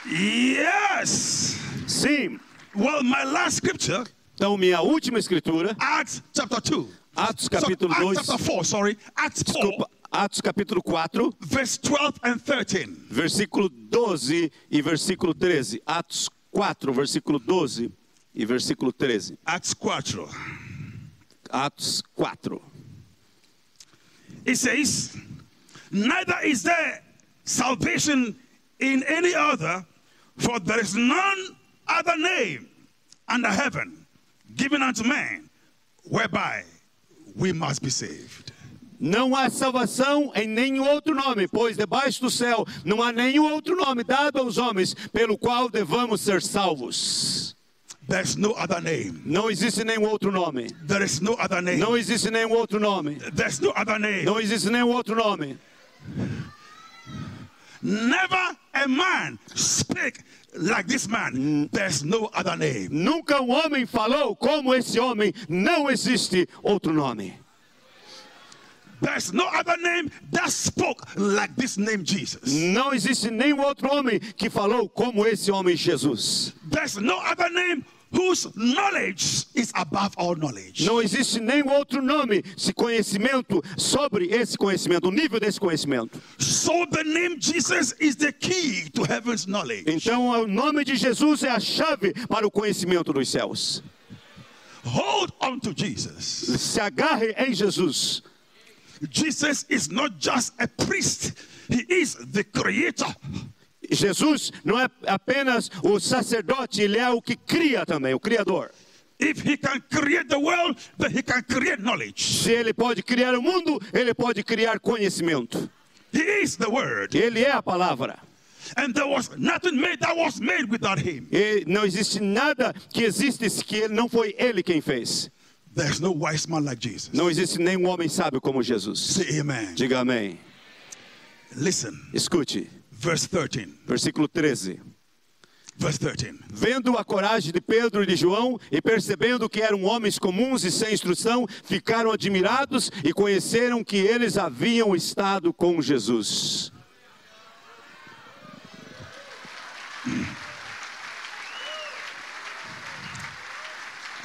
Yes. Sim. Well, my last scripture, então, minha última escritura, Acts chapter two. Atos capítulo so, dois. Acts chapter four, sorry. Acts Desculpa, Atos capítulo quatro, verse twelve and thirteen. Versículo doze e versículo treze. Atos quatro, versículo doze e versículo treze. Acts four. Acts four. It says, neither is there salvation in any other, for there is none other name under heaven given unto man, whereby we must be saved. Não há salvação em nenhum outro nome, pois debaixo do céu não há nenhum outro nome dado aos homens pelo qual devamos ser salvos. There's no other name. Não existe nenhum outro nome. There is no other name. Não existe nenhum outro nome. There's no other name. Não existe nenhum outro nome. Never a man speak like this man. There's no other name. Nunca um homem falou como esse homem. Não existe outro nome. There's no other name that spoke like this name Jesus. Não existe nenhum outro homem que falou como esse homem Jesus. There's no other name whose knowledge is above all knowledge. Não existe nenhum outro nome, se conhecimento sobre esse conhecimento, o nível desse conhecimento. So the name Jesus is the key to heaven's knowledge. Então o nome de Jesus é a chave para o conhecimento dos céus. Hold on to Jesus. Se agarre em Jesus. Jesus is not just a priest, he is the creator. Jesus não é apenas o sacerdote, ele é o que cria também, o criador. If he can create the world, then he can create knowledge. Se ele pode criar o mundo, ele pode criar conhecimento. He is the word. Ele é a palavra. And there was nothing made that was made without him. E não existe nada que existe que não foi ele quem fez. There's no wise man like Jesus. Não existe nenhum homem sábio como Jesus. Say amen. Diga amém. Listen. Escute. Verse thirteen. Versículo treze. Verse thirteen. Vendo a coragem de Pedro e de João e percebendo que eram homens comuns e sem instrução, ficaram admirados e conheceram que eles haviam estado com Jesus.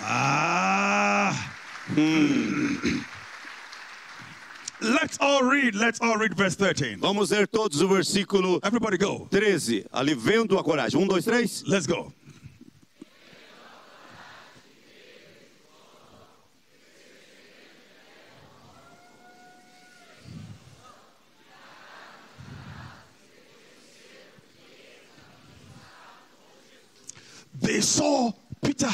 Ah. Hmm. Let's all read, let's all read verse thirteen. Vamos ler todos o versículo Everybody go. treze, ali vendo a coragem. um, dois, três. Let's go. They saw Peter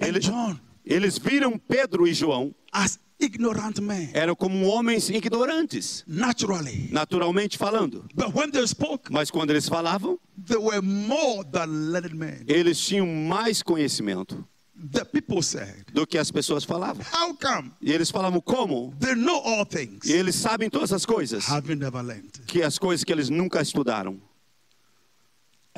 and John. Eles viram Pedro e João as ignorant men. Eram como homens ignorantes. Naturally. Naturalmente falando. But when they spoke, mas quando eles falavam, they were more than learned men. Eles tinham mais conhecimento. The people said, do que as pessoas falavam. How come? E eles falavam como? They know all things. E eles sabem todas as coisas. Have you never learned? Que as coisas que eles nunca estudaram.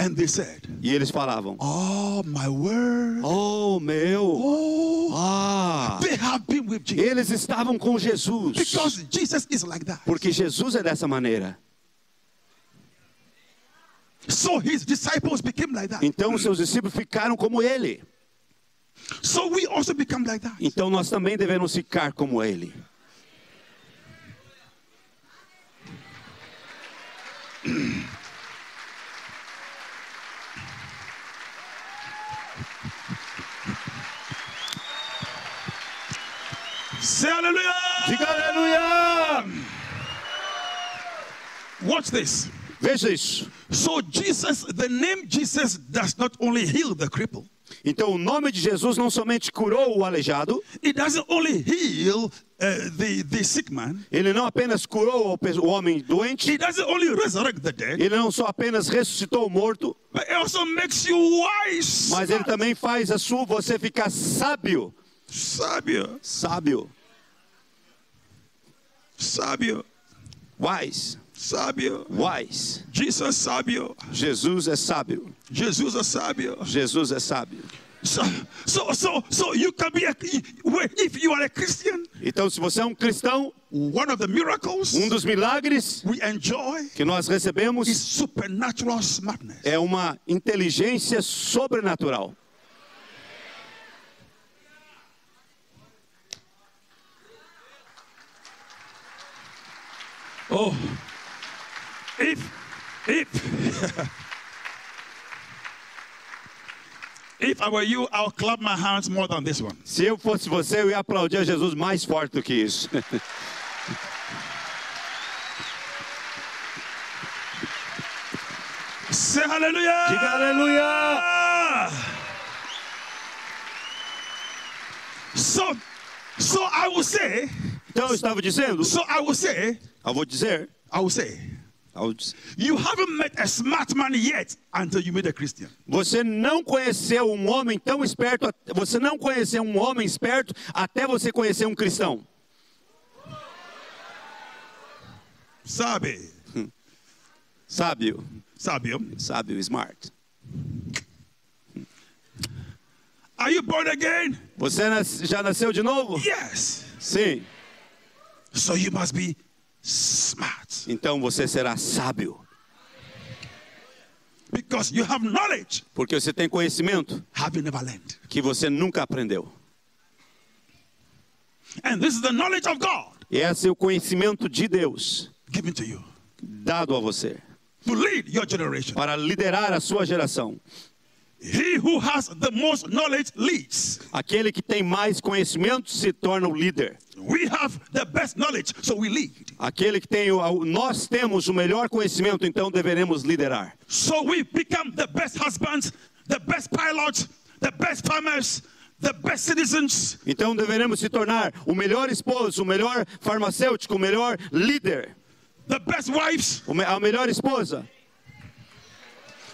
And they said, e eles falavam, oh, my word. Oh, meu. Oh, ah. They have been with Jesus. Eles estavam com Jesus. Because Jesus is like that. Porque Jesus é dessa maneira. So his disciples became like that. Então seus discípulos ficaram como ele. So we also become like that. Então nós também devemos ficar como ele. Say hallelujah. Diga hallelujah. Watch this. Veja isso. So Jesus, the name Jesus does not only heal the cripple. Então o nome de Jesus não somente curou o aleijado. It doesn't only heal Uh, the, the sick man. Ele não apenas curou o homem doente. He doesn't only resurrect the dead. Ele não só apenas ressuscitou o morto. But it also makes you wise. Mas ele também faz a sua você ficar sábio. Sábio. Sábio. Sábio. Wise. Sábio. Wise. Jesus sábio. Jesus é sábio. Jesus é sábio. Jesus é sábio. So, so, so, so you can be a, if you are a Christian, então, se você é um cristão, one of the miracles um dos milagres we enjoy que nós recebemos is supernatural smartness. É uma inteligência sobrenatural. Oh, if, if. If I were you, I would clap my hands more than this one. Se eu fosse você, eu ia aplaudir a Jesus mais forte do que isso. Say hallelujah! Diga hallelujah! So, so I will say. Então eu estava dizendo. So I will say. Eu vou dizer. I will say. You haven't met a smart man yet until you meet a Christian. Você não conheceu um homem tão esperto, você não conheceu um homem esperto até você conhecer um cristão. Sabe? Sábio. Sábio. Sábio, smart. Are you born again? Você já nasceu de novo? Yes. Sim. So you must be smart. Então você será sábio. Because you have knowledge. Porque você tem conhecimento. Have you never learned? Que você nunca aprendeu. And this is the knowledge of God. E esse é o conhecimento de Deus. Given to you. Dado a você. To lead your generation. Para liderar a sua geração. He who has the most knowledge leads. Aquele que tem mais conhecimento se torna o líder. We have the best knowledge, so we lead. Aquele que tem o, nós temos o melhor conhecimento, então deveremos liderar. So we become the best husbands, the best pilots, the best farmers, the best citizens. Então deveremos se tornar o melhor esposo, o melhor farmacêutico, o melhor líder. The best wives. A melhor esposa.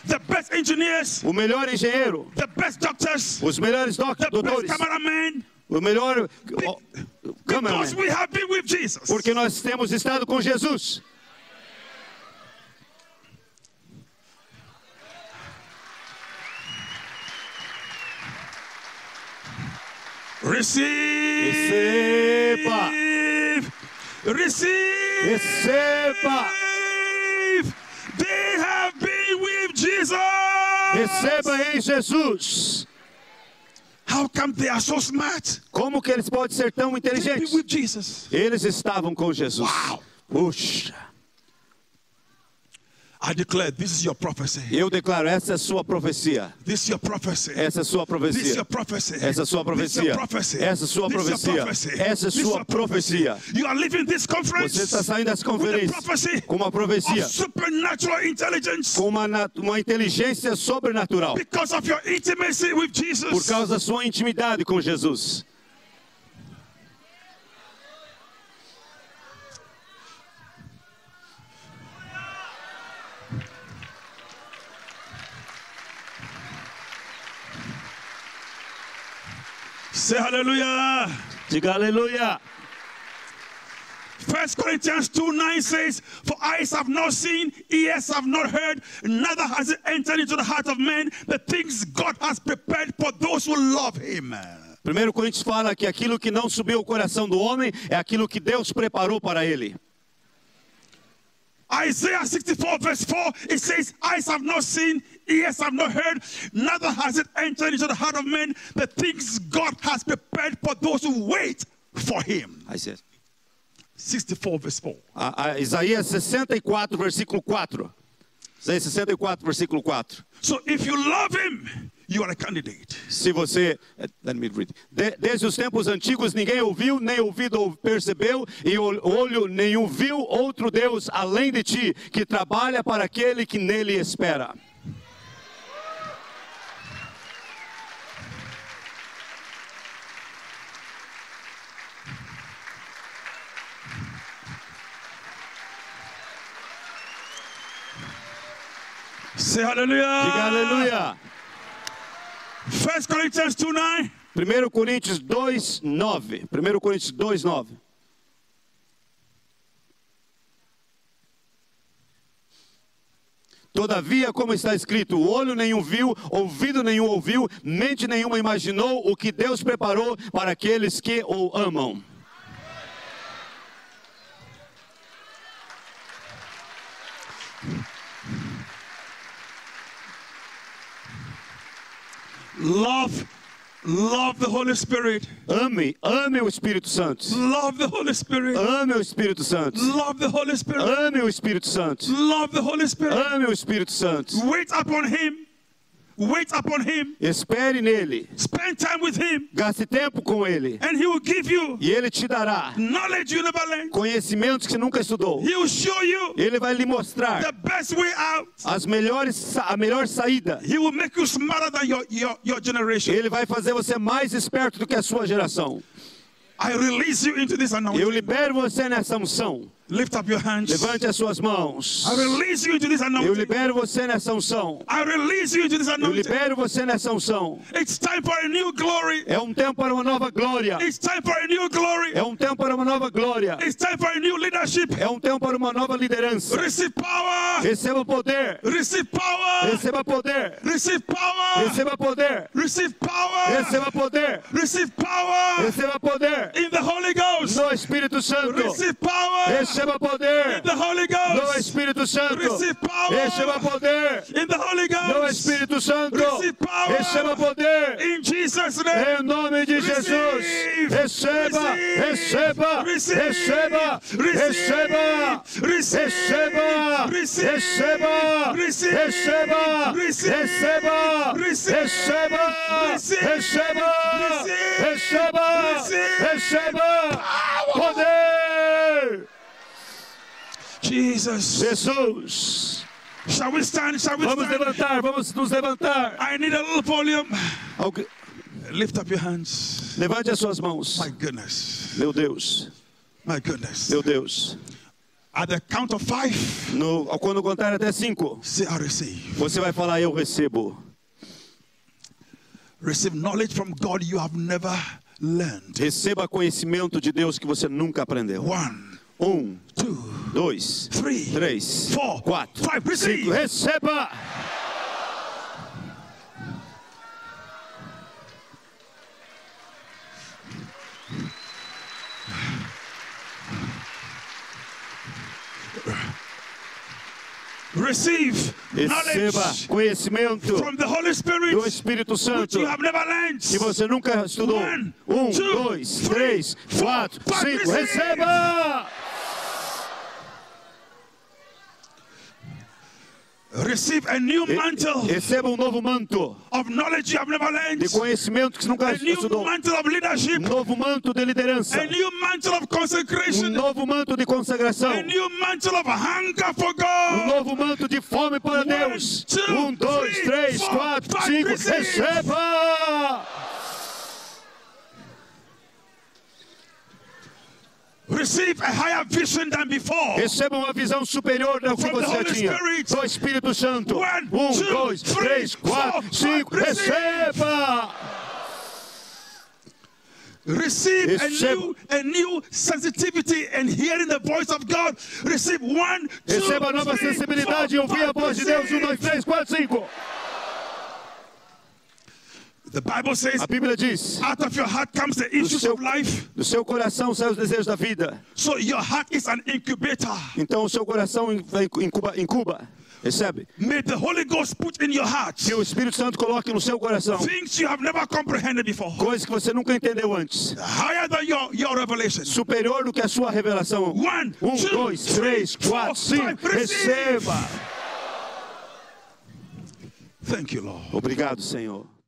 The best engineers, o melhor engenheiro, the best doctors, os melhores doc the doutores, best cameraman, o melhor cameraman, we have been with Jesus. Porque nós temos estado com Jesus. Receive, receive, receba. They have been with Jesus. Receba em Jesus. How come they are so smart? Como que eles podem ser tão inteligentes? With Jesus. Eles estavam com Jesus. Wow. Puxa. I declare, this is your prophecy. Eu declaro, essa é sua profecia. This is your prophecy. Essa é sua profecia. This is your prophecy. Essa é sua profecia. Essa é sua profecia. Essa é sua profecia. You are leaving this conference. Você está saindo dessa conferência com uma profecia. Supernatural intelligence. Com uma, uma inteligência sobrenatural. Because of your intimacy with Jesus. Por causa da sua intimidade com Jesus. Say hallelujah. Diga hallelujah. First Corinthians two nine says, for eyes have not seen, ears have not heard, neither has it entered into the heart of man, the things God has prepared for those who love him. Primeiro Coríntios fala que aquilo que não subiu ao coração do homem é aquilo que Deus preparou para ele. Isaiah sixty-four verse four, it says, eyes have not seen, ears have not heard, neither has it entered into the heart of man, the things God has prepared for those who wait for him. Isaiah sixty-four verse four. Uh, Isaiah sixty-four versículo four. Isaiah sixty-four versículo four. So if you love him, you are a candidate. Se você, let me read. De, desde os tempos antigos ninguém ouviu, nem ouvido percebeu, e olho nenhum viu outro Deus além de ti, que trabalha para aquele que nele espera. Say hallelujah. Diga aleluia. First Corinthians two nine. Primeiro Coríntios dois nove. Primeiro Coríntios dois nove. Todavia, como está escrito, olho nenhum viu, ouvido nenhum ouviu, mente nenhuma imaginou o que Deus preparou para aqueles que o amam. Love, love the Holy Spirit. Ame, ame o Espírito Santo. Love the Holy Spirit. Ame o Espírito Santo. Love the Holy Spirit. Ame o Espírito Santo. Love the Holy Spirit. Ame o Espírito Santo. Wait upon Him. Wait upon Him. Espere nele. Spend time with Him. Gaste tempo com ele. And He will give you. E ele te dará. Knowledge you never learned. Conhecimentos que você nunca estudou. He will show you. Ele vai lhe mostrar. The best way out. As melhores, a melhor saída. He will make you smarter than your your your generation. Ele vai fazer você mais esperto do que a sua geração. I release you into this anointing. Eu libero você nessa unção. Lift up your hands. Levante as suas mãos. I release you into this anointing. Eu libero você nessa unção. I release you into this anointing. Eu libero você nessa unção. It's time for a new glory. É um tempo para uma nova glória. It's time for a new glory. É um tempo para uma nova glória. It's time for a new leadership. É um tempo para uma nova liderança. Receive power. Receba poder. Receive power. Receba poder. Receive power. Receba poder. Receive power. Receba poder. Receive power. Receba poder. In the Holy Ghost. No Espírito Santo. Receive power. Receba poder no Espírito Santo. Receba poder no Espírito Santo. Receba poder em nome de Jesus. Receba, receba, receba, receba, receba, receba, receba, receba, receba, receba, receba, receba, poder. Jesus. Jesus. Shall we stand? Shall we vamos stand? Levantar, vamos nos levantar. I need a little volume. Okay. Lift up your hands. Levante as suas mãos. My goodness. Meu Deus. My goodness. Meu Deus. At the count of five. No, quando contar até cinco. Say I receive. Você vai falar eu recebo. Receive knowledge from God you have never learned. Receba conhecimento de Deus que você nunca aprendeu. One. Um, two, dois, three, três, four, quatro, five, receive. Cinco, receba! Receive knowledge conhecimento from the Holy Spirit, do Espírito Santo, you have never learned. Que você nunca estudou. One, um, two, dois, three, três, quatro, four, cinco, receive. Receba! Receive a new mantle. Receba um novo manto. Of knowledge you have never learned. De conhecimento que nunca estudou. A new mantle of leadership. Um novo manto de liderança. A new mantle of consecration. Um novo manto de consagração. A new mantle of hunger for God. Um novo manto de fome para One, Deus. Two, um, dois, three, três, four, quatro, cinco. Receive. Receba. Receive a higher vision than before. Receba uma visão superior do que você tinha. Do Espírito Santo. One, um, two, dois, three, três, quatro, four, cinco. Receba. Receive, receba. A new, a new sensitivity and hearing the voice of God. Receive one, two, receba nova three, sensibilidade e ouvir a voz de Deus. Um, dois, três, quatro, cinco. The Bible says, a Bíblia diz, out of your heart comes the issues seu, of life. Do seu coração saem os desejos da vida. So your heart is an incubator. Então o seu coração incuba, incuba. Recebe. May the Holy Ghost put in your heart. Que o Espírito Santo coloque no seu coração. Things you have never comprehended before. Coisas que você nunca entendeu antes. Higher than your, your revelation. Superior do que a sua revelação. One, um, two, dois, três, quatro, cinco. Receba. Thank you, Lord. Obrigado, Senhor.